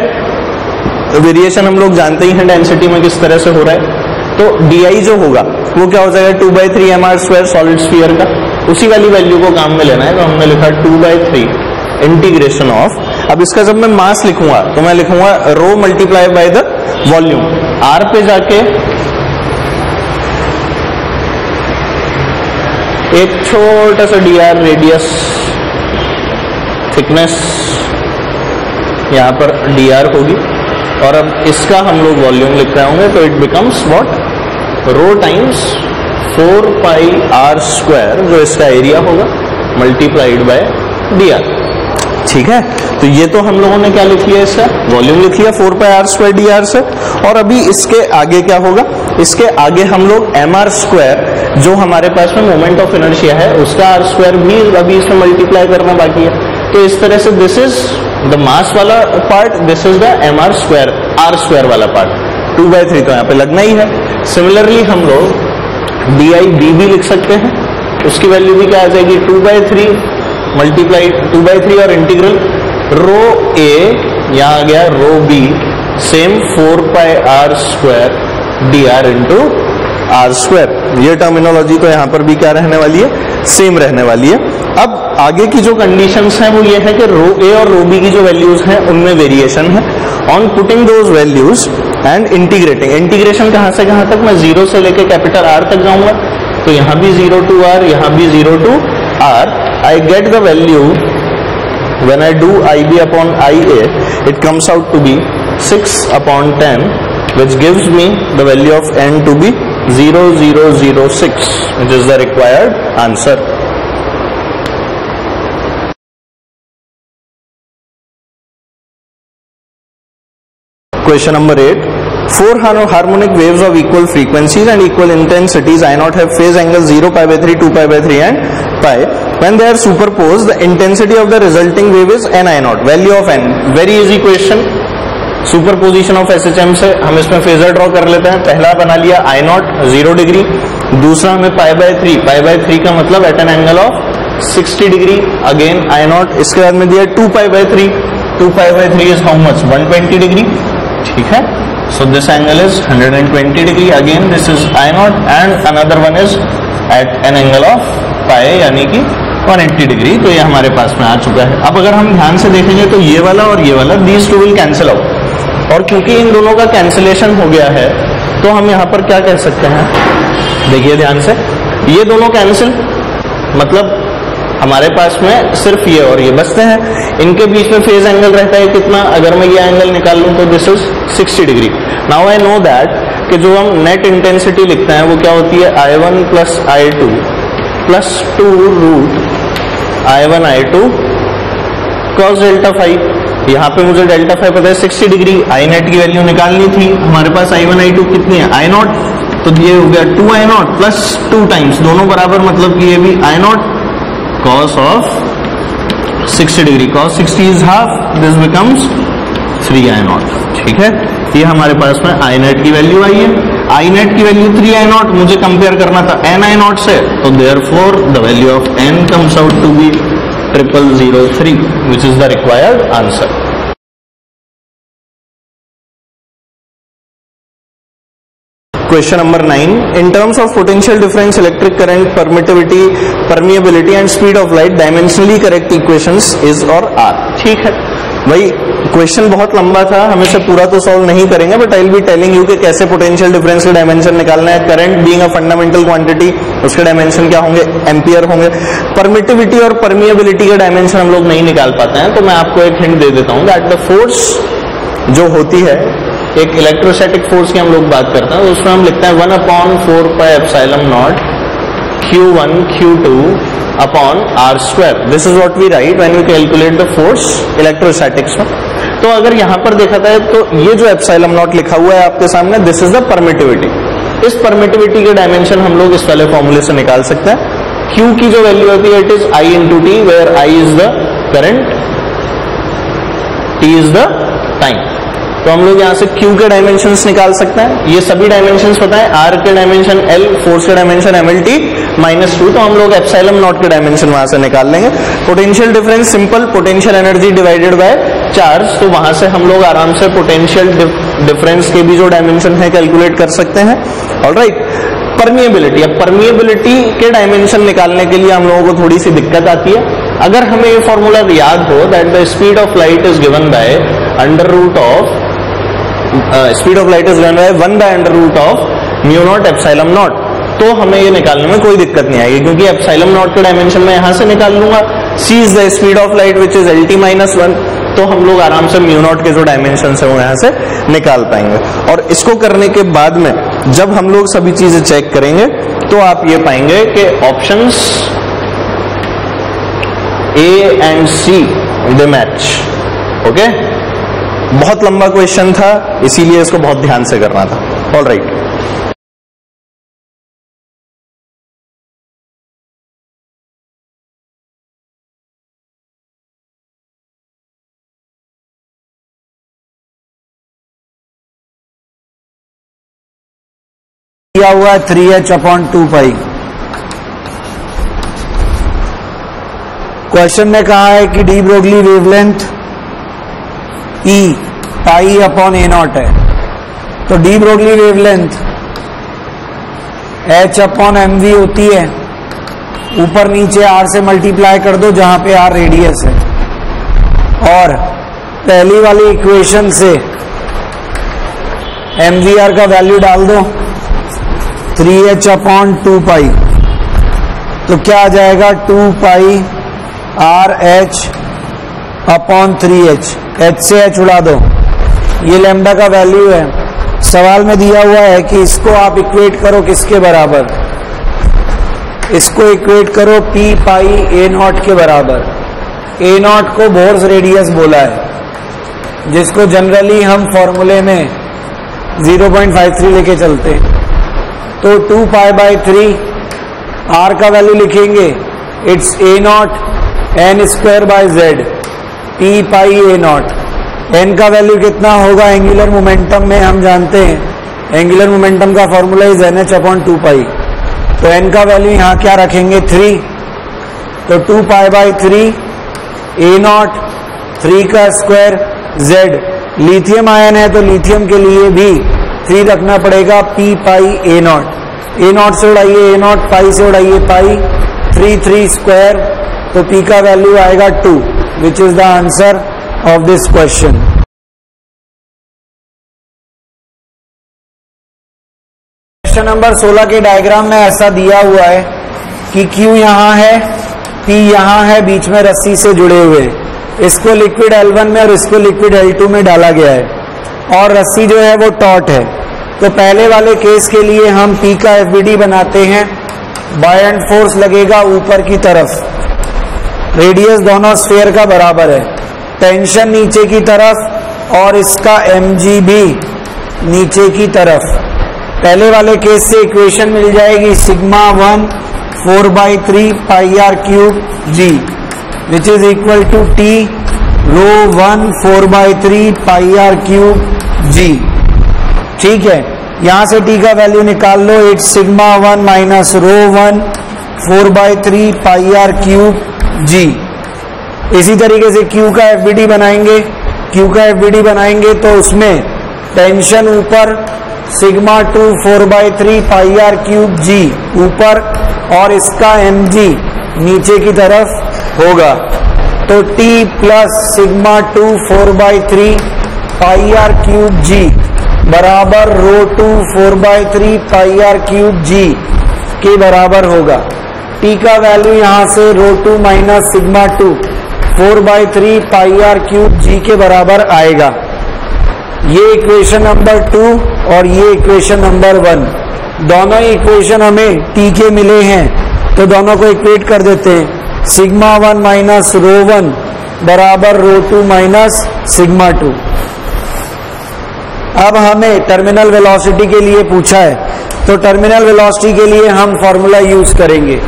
तो वेरिएशन हम लोग जानते ही हैं डेंसिटी में किस तरह से हो रहा है. तो डी आई जो होगा वो क्या हो जाएगा, two by three M R square solid sphere का, उसी वाली वैल्यू को काम में लेना है. तो हमने लिखा two by three integration of. अब इसका जब मैं मास लिखूंगा तो मैं लिखूंगा rho multiply by the volume. Are पे जाके एक छोटा सा डी आर रेडियस थिकनेस यहाँ पर डी आर होगी, और अब इसका हम लोग वॉल्यूम लिख रहे होंगे. तो it becomes what, rho times four pi R square जो इसका एरिया होगा मल्टीप्लाइड बाय डी आर. ठीक है, तो ये तो हम लोगों ने क्या लिख लिया, इसका वॉल्यूम लिख लिया four pi R square D R से. और अभी इसके आगे क्या होगा, इसके आगे हम लोग एम आर स्क्वायर जो हमारे पास में मोमेंट ऑफ इनर्शिया है उसका आर स्क्वायर भी अभी इसमें मल्टीप्लाई करना बाकी है. तो इस तरह से दिस इज द मास वाला part, this is the M R square R square वाला पार्ट. टू बाई थ्री तो यहाँ पे लगना ही है. सिमिलरली हम लोग डी आई बी भी लिख सकते हैं, उसकी वैल्यू भी क्या आ जाएगी, two by three multiply two by three और इंटीग्रल रो ए यहाँ आ गया rho B same four pi R square D are into are square. ये टर्मिनोलॉजी तो यहाँ पर भी क्या रहने वाली है, सेम रहने वाली है. अब आगे की जो कंडीशंस हैं वो ये है कि रो ए और रो बी की जो वैल्यूज हैं उनमें वेरिएशन है. On putting those values and integrating, integration कहाँ से कहाँ तक, मैं जीरो से लेके कैपिटल आर तक जाऊंगा. तो यहाँ भी जीरो टू आर, यहाँ भी zero two R. I get the value when I do I B upon I A, it comes out to be six upon ten, which gives me the value of n to be zero zero zero six, which is the required answer. Question number eight. Four harmonic waves of equal frequencies and equal intensities I naught have phase angles zero pi by three, two pi by three and pi. When they are superposed, the intensity of the resulting wave is n I naught. Value of n. Very easy question. Superposition of S H M से हम इसमें phasor draw कर लेते हैं. पहला बना लिया I naught zero degree. दूसरा हमें pi by three. Pi by three का मतलब at an angle of sixty degree. Again I naught. इसके बाद में दिया two pi by three. Two pi by three is how much? One twenty degree. ठीक है. So this angle is one hundred twenty degree. Again this is I naught and another one is at an angle of pi यानी कि one hundred eighty degree. तो ये हमारे पास में आ चुका है. अब अगर हम ध्यान से देखेंगे तो ये वाला और ये वाला these two will cancel out, और क्योंकि इन दोनों का cancellation हो गया है तो हम यहाँ पर क्या कह सकते हैं, देखिए ध्यान से, ये दोनों cancel, मतलब हमारे पास में सिर्फ ये और ये बचते हैं. इनके बीच में फेज एंगल रहता है कितना, अगर मैं ये एंगल निकाल लूं तो this is sixty degree. Now I know that कि जो हम नेट इंटेंसिटी लिखते हैं वो क्या होती है, I one plus I two plus two root I one I two cos delta five. यहाँ पे मुझे डेल्टा फाइव पता है सिक्सटी डिग्री, आई नेट की वैल्यू निकालनी थी. हमारे पास आई वन आई टू कितनी है, आई नॉट, तो ये हो गया two I naught plus two times, दोनों बराबर, मतलब कि ये भी I naught cos of sixty degree, cos sixty is half, this becomes three I naught. ठीक है, ये हमारे पास में I net की वैल्यू आई है. I net की वैल्यू थ्री I naught मुझे कंपेयर करना था n I naught से, तो therefore the value of n comes out to be triple zero three, which is the required answer. Question number nine. In terms of potential difference, electric current, permittivity, permeability and speed of light, dimensionally correct equations is or are. ठीक है भाई, question बहुत लंबा था, हम इसे पूरा तो सॉल्व नहीं करेंगे, but I will be telling you कि कैसे पोटेंशियल डिफरेंस के डायमेंशन निकालना है. Current being a fundamental quantity, उसके डायमेंशन क्या होंगे, एम्पियर होंगे. परमिटिविटी और परमिएबिलिटी के डायमेंशन हम लोग नहीं निकाल पाते हैं, तो मैं आपको एक हिंट दे देता हूँ दैट द फोर्स जो होती है एक इलेक्ट्रोस्टैटिक फोर्स की हम लोग बात करते हैं, उसमें हम लिखते हैं one upon four pi epsilon naught Q one Q two upon R square. This is what we write when we calculate the force electrostatics में. तो अगर यहाँ पर देखा जाए तो ये जो एप्सिलॉन नॉट लिखा हुआ है आपके सामने, दिस इज द परमिटिविटी. इस परमिटिविटी के डायमेंशन हम लोग इस वाले फॉर्मूले से निकाल सकते हैं. Q की जो वैल्यू होती है it is I into T, where I is the current, T is the time. तो हम लोग यहाँ से Q के डायमेंशन निकाल सकते हैं. ये सभी डायमेंशन पता है, R के डायमेंशन L, फोर्स के dimension M L T minus two. तो हम लोग एप्सिलॉन नॉट के डायमेंशन वहां से निकाल लेंगे. Potential difference simple, potential energy divided by charge. तो वहां से हम लोग आराम से पोटेंशियल डिफरेंस के भी जो डायमेंशन है कैलकुलेट कर सकते हैं. Alright, permeability. अब परमिएबिलिटी के डायमेंशन निकालने के लिए हम लोगों को थोड़ी सी दिक्कत आती है. अगर हमें ये फॉर्मूला याद हो that the speed of light is given by under root of speed of light is given by one by under root of mu naught epsilon naught, तो हमें ये निकालने में कोई दिक्कत नहीं आएगी क्योंकि एप्सिलॉन नॉट के डायमेंशन में यहां से निकाल लूंगा. सी is the speed of light which is L T minus one. तो हम लोग आराम से म्यू नॉट के जो डायमेंशन है वो यहाँ से निकाल पाएंगे. और इसको करने के बाद में जब हम लोग सभी चीजें चेक करेंगे तो आप ये पाएंगे कि options A and C they match. Okay, बहुत लंबा क्वेश्चन था इसीलिए इसको बहुत ध्यान से करना था. ऑलराइट. हुआ three H upon two pi. Question में कहा है कि de Broglie wavelength E pi upon A naught है, तो de Broglie wavelength H upon M V होती है. ऊपर नीचे आर से मल्टीप्लाई कर दो जहां पे आर रेडियस है, और पहली वाली इक्वेशन से एम वी आर का वैल्यू डाल दो three H upon two pi. तो क्या आ जाएगा two pi R H upon three H. H से एच उड़ा दो, ये लैम्डा का वैल्यू है. सवाल में दिया हुआ है कि इसको आप इक्वेट करो किसके बराबर, इसको इक्वेट करो पी पाई ए नॉट के बराबर. ए नॉट को बोर्स रेडियस बोला है, जिसको जनरली हम फॉर्मूले में ज़ीरो पॉइंट फाइव थ्री लेके चलते हैं. तो two pi by three R का वैल्यू लिखेंगे, it's A naught N square by Z P pi A naught. N का वैल्यू कितना होगा एंगुलर मोमेंटम में हम जानते हैं, एंगुलर मोमेंटम का formula is N H upon two pi. तो एन का वैल्यू यहाँ क्या रखेंगे थ्री. तो two pi by three A naught three का स्क्वायर जेड. लिथियम आयन है तो लिथियम के लिए भी थ्री रखना पड़ेगा P pi A naught. A naught से उड़ाइए ए नॉट, पाई से उड़ाइए पाई, थ्री थ्री स्क्वायर. तो पी का वैल्यू आएगा two, which is the answer of this question. Question number सोलह के डायग्राम में ऐसा दिया हुआ है कि Q यहाँ है, P यहाँ है, बीच में रस्सी से जुड़े हुए. इसको लिक्विड एल वन में और इसको लिक्विड एल टू में डाला गया है, और रस्सी जो है वो टॉट है. तो पहले वाले केस के लिए हम P का एफ बी डी बनाते हैं. बायंड फोर्स लगेगा ऊपर की तरफ, रेडियस दोनों स्फीयर का बराबर है, टेंशन नीचे की तरफ और इसका mg भी नीचे की तरफ. पहले वाले केस से इक्वेशन मिल जाएगी sigma one four by three pi R cube G, which is equal to T rho one four by three pi R cube G. ठीक है, यहां से टी का वैल्यू निकाल लो, it sigma one minus rho one four by three pi R cube G. इसी तरीके से क्यू का एफबीडी बनाएंगे. क्यू का एफबीडी बनाएंगे तो उसमें टेंशन ऊपर sigma two four by three pi R cube G ऊपर, और इसका एम जी नीचे की तरफ होगा. तो T plus sigma two four by three pi R cube G बराबर rho two four by three pi R cube G के बराबर होगा. टी का वैल्यू यहाँ से rho two minus sigma two four by three pi R cube G के बराबर आएगा. ये इक्वेशन नंबर टू और ये इक्वेशन नंबर वन, दोनों ही इक्वेशन हमें टी के मिले हैं तो दोनों को इक्वेट कर देते हैं। Sigma one minus rho one बराबर rho two minus sigma two. अब हमें टर्मिनल वेलोसिटी के लिए पूछा है तो टर्मिनल वेलोसिटी के लिए हम फॉर्मूला यूज करेंगे।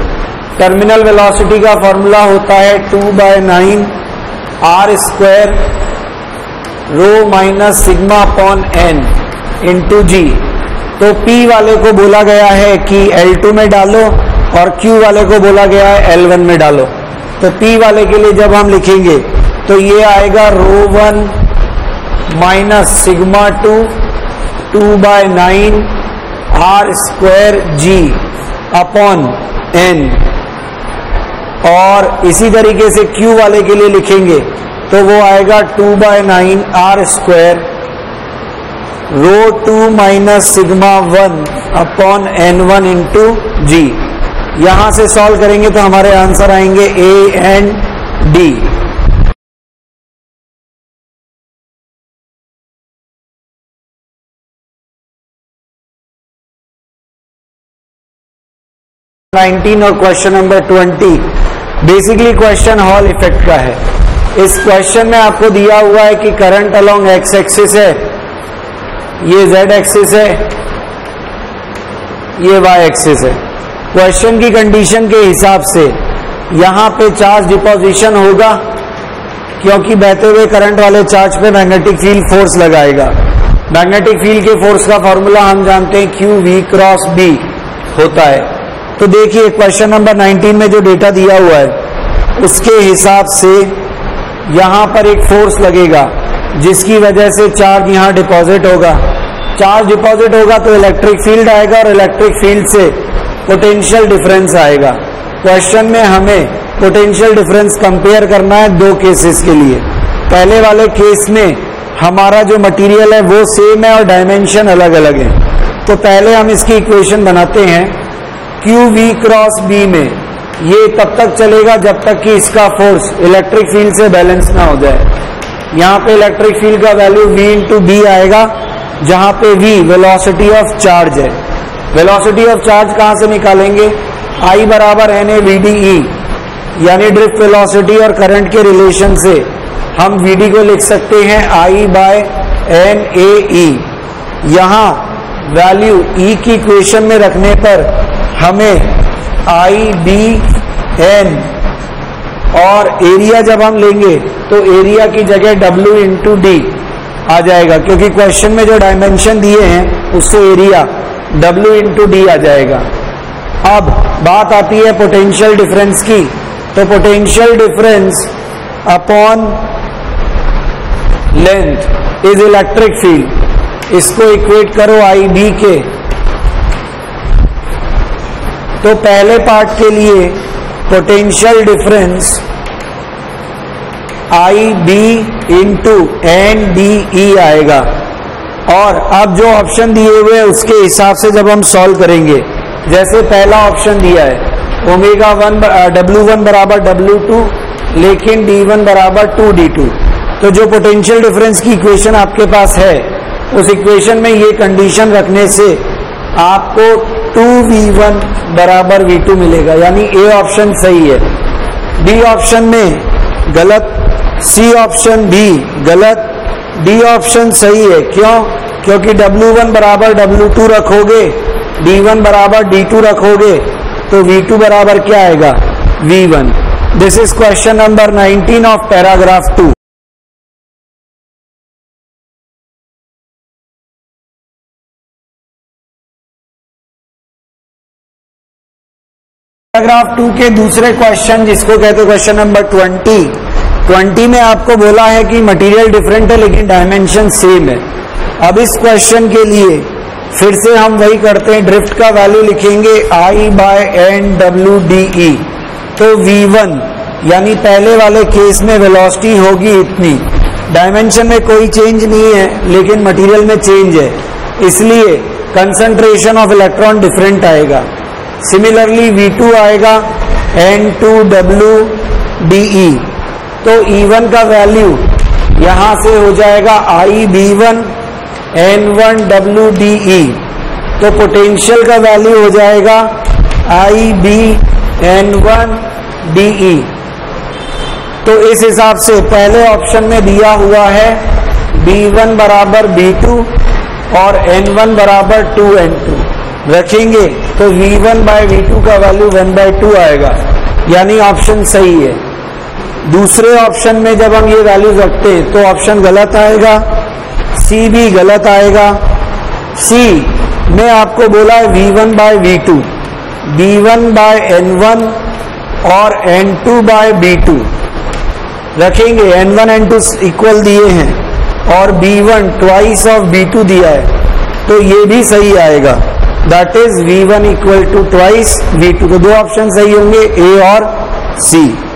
टर्मिनल वेलोसिटी का फॉर्मूला होता है two by nine R square rho minus sigma upon N into जी। तो P वाले को बोला गया है कि एल टू में डालो और Q वाले को बोला गया है एल वन में डालो। तो P वाले के लिए जब हम लिखेंगे तो ये आएगा rho one minus sigma two two by nine R square ji upon N. और इसी तरीके से Q वाले के लिए लिखेंगे तो वो आएगा two by nine R square rho two minus sigma one upon N one into जी। यहां से सॉल्व करेंगे तो हमारे आंसर आएंगे ए एंड डी। नाइनटीन और question number twenty basically question hall effect का है। इस क्वेश्चन में आपको दिया हुआ है कि करंट अलोंग एक्स एक्सिस है, ये z एक्सिस है, ये y एक्सिस है। क्वेश्चन की कंडीशन के हिसाब से यहाँ पे चार्ज डिपोजिशन होगा क्योंकि बहते हुए करंट वाले चार्ज पे मैग्नेटिक फील्ड फोर्स लगाएगा। मैग्नेटिक फील्ड के फोर्स का फॉर्मूला हम जानते हैं क्यू वी क्रॉस बी होता है। तो देखिए क्वेश्चन नंबर नाइनटीन में जो डेटा दिया हुआ है उसके हिसाब से यहाँ पर एक फोर्स लगेगा जिसकी वजह से चार्ज यहाँ डिपॉजिट होगा। चार्ज डिपॉजिट होगा तो इलेक्ट्रिक फील्ड आएगा और इलेक्ट्रिक फील्ड से पोटेंशियल डिफरेंस आएगा। क्वेश्चन में हमें पोटेंशियल डिफरेंस कंपेयर करना है दो केसेस के लिए। पहले वाले केस में हमारा जो मटेरियल है वो सेम है और डायमेंशन अलग अलग है। तो पहले हम इसकी इक्वेशन बनाते हैं। क्यू वी क्रॉस बी में ये तब तक चलेगा जब तक कि इसका फोर्स इलेक्ट्रिक फील्ड से बैलेंस ना हो जाए। यहाँ पे इलेक्ट्रिक फील्ड का वैल्यू v इंटू बी आएगा जहाँ पे v वेलोसिटी ऑफ चार्ज है। वेलोसिटी ऑफ चार्ज कहाँ से निकालेंगे? i बराबर N A V D E, यानी ड्रिफ्ट वेलोसिटी और करंट के रिलेशन से हम vd को लिख सकते हैं i by N A E. यहाँ वैल्यू e की इक्वेशन में रखने पर हमें i b n और एरिया जब हम लेंगे तो एरिया की जगह W इंटू डी आ जाएगा क्योंकि क्वेश्चन में जो डायमेंशन दिए हैं उससे एरिया W इंटू डी आ जाएगा। अब बात आती है पोटेंशियल डिफरेंस की। तो potential difference upon length is electric field, इसको इक्वेट करो आई बी के। तो पहले पार्ट के लिए potential difference I B into N D E आएगा। और अब जो ऑप्शन दिए हुए हैं उसके हिसाब से जब हम सॉल्व करेंगे, जैसे पहला ऑप्शन दिया है ओमेगा वन डब्ल्यू वन बराबर डब्ल्यू टू लेकिन डी वन बराबर टू डी टू। तो जो पोटेंशियल डिफरेंस की इक्वेशन आपके पास है उस इक्वेशन में ये कंडीशन रखने से आपको टू वी वन बराबर वी टू मिलेगा, यानी ए ऑप्शन सही है, बी ऑप्शन में गलत, सी ऑप्शन भी गलत, डी ऑप्शन सही है। क्यों? क्योंकि डब्ल्यू वन बराबर डब्ल्यू टू रखोगे, डी वन बराबर डी टू रखोगे तो वी टू बराबर क्या आएगा? V one. This is question number nineteen of paragraph two. Paragraph two के दूसरे क्वेश्चन जिसको कहते हैं क्वेश्चन नंबर ट्वेंटी। ट्वेंटी में आपको बोला है कि मटेरियल डिफरेंट है लेकिन डायमेंशन सेम है। अब इस क्वेश्चन के लिए फिर से हम वही करते हैं, ड्रिफ्ट का वैल्यू लिखेंगे I by N W D E. तो वी वन यानी पहले वाले केस में वेलोसिटी होगी इतनी, डायमेंशन में कोई चेंज नहीं है लेकिन मटीरियल में चेंज है इसलिए कंसंट्रेशन ऑफ इलेक्ट्रॉन डिफरेंट आएगा। सिमिलरली वी टू आएगा N two W D E. तो ई वन का वैल्यू यहाँ से हो जाएगा I B one N one W D E, तो पोटेंशियल का वैल्यू हो जाएगा I B N one D E. तो इस हिसाब से पहले ऑप्शन में दिया हुआ है बी वन बराबर बी टू और एन वन बराबर टू एन टू, रखेंगे तो V one by V two का वैल्यू वन बाय टू आएगा, यानी ऑप्शन सही है। दूसरे ऑप्शन में जब हम ये वैल्यूज रखते हैं तो ऑप्शन गलत आएगा, सी भी गलत आएगा। सी में आपको बोला है V one by V two, B one by N one और N two by B two, रखेंगे N one N two equal दिए हैं और B one twice of B two दिया है, तो ये भी सही आएगा, that is V one equal to twice V two. तो दो ऑप्शन सही होंगे ए और सी।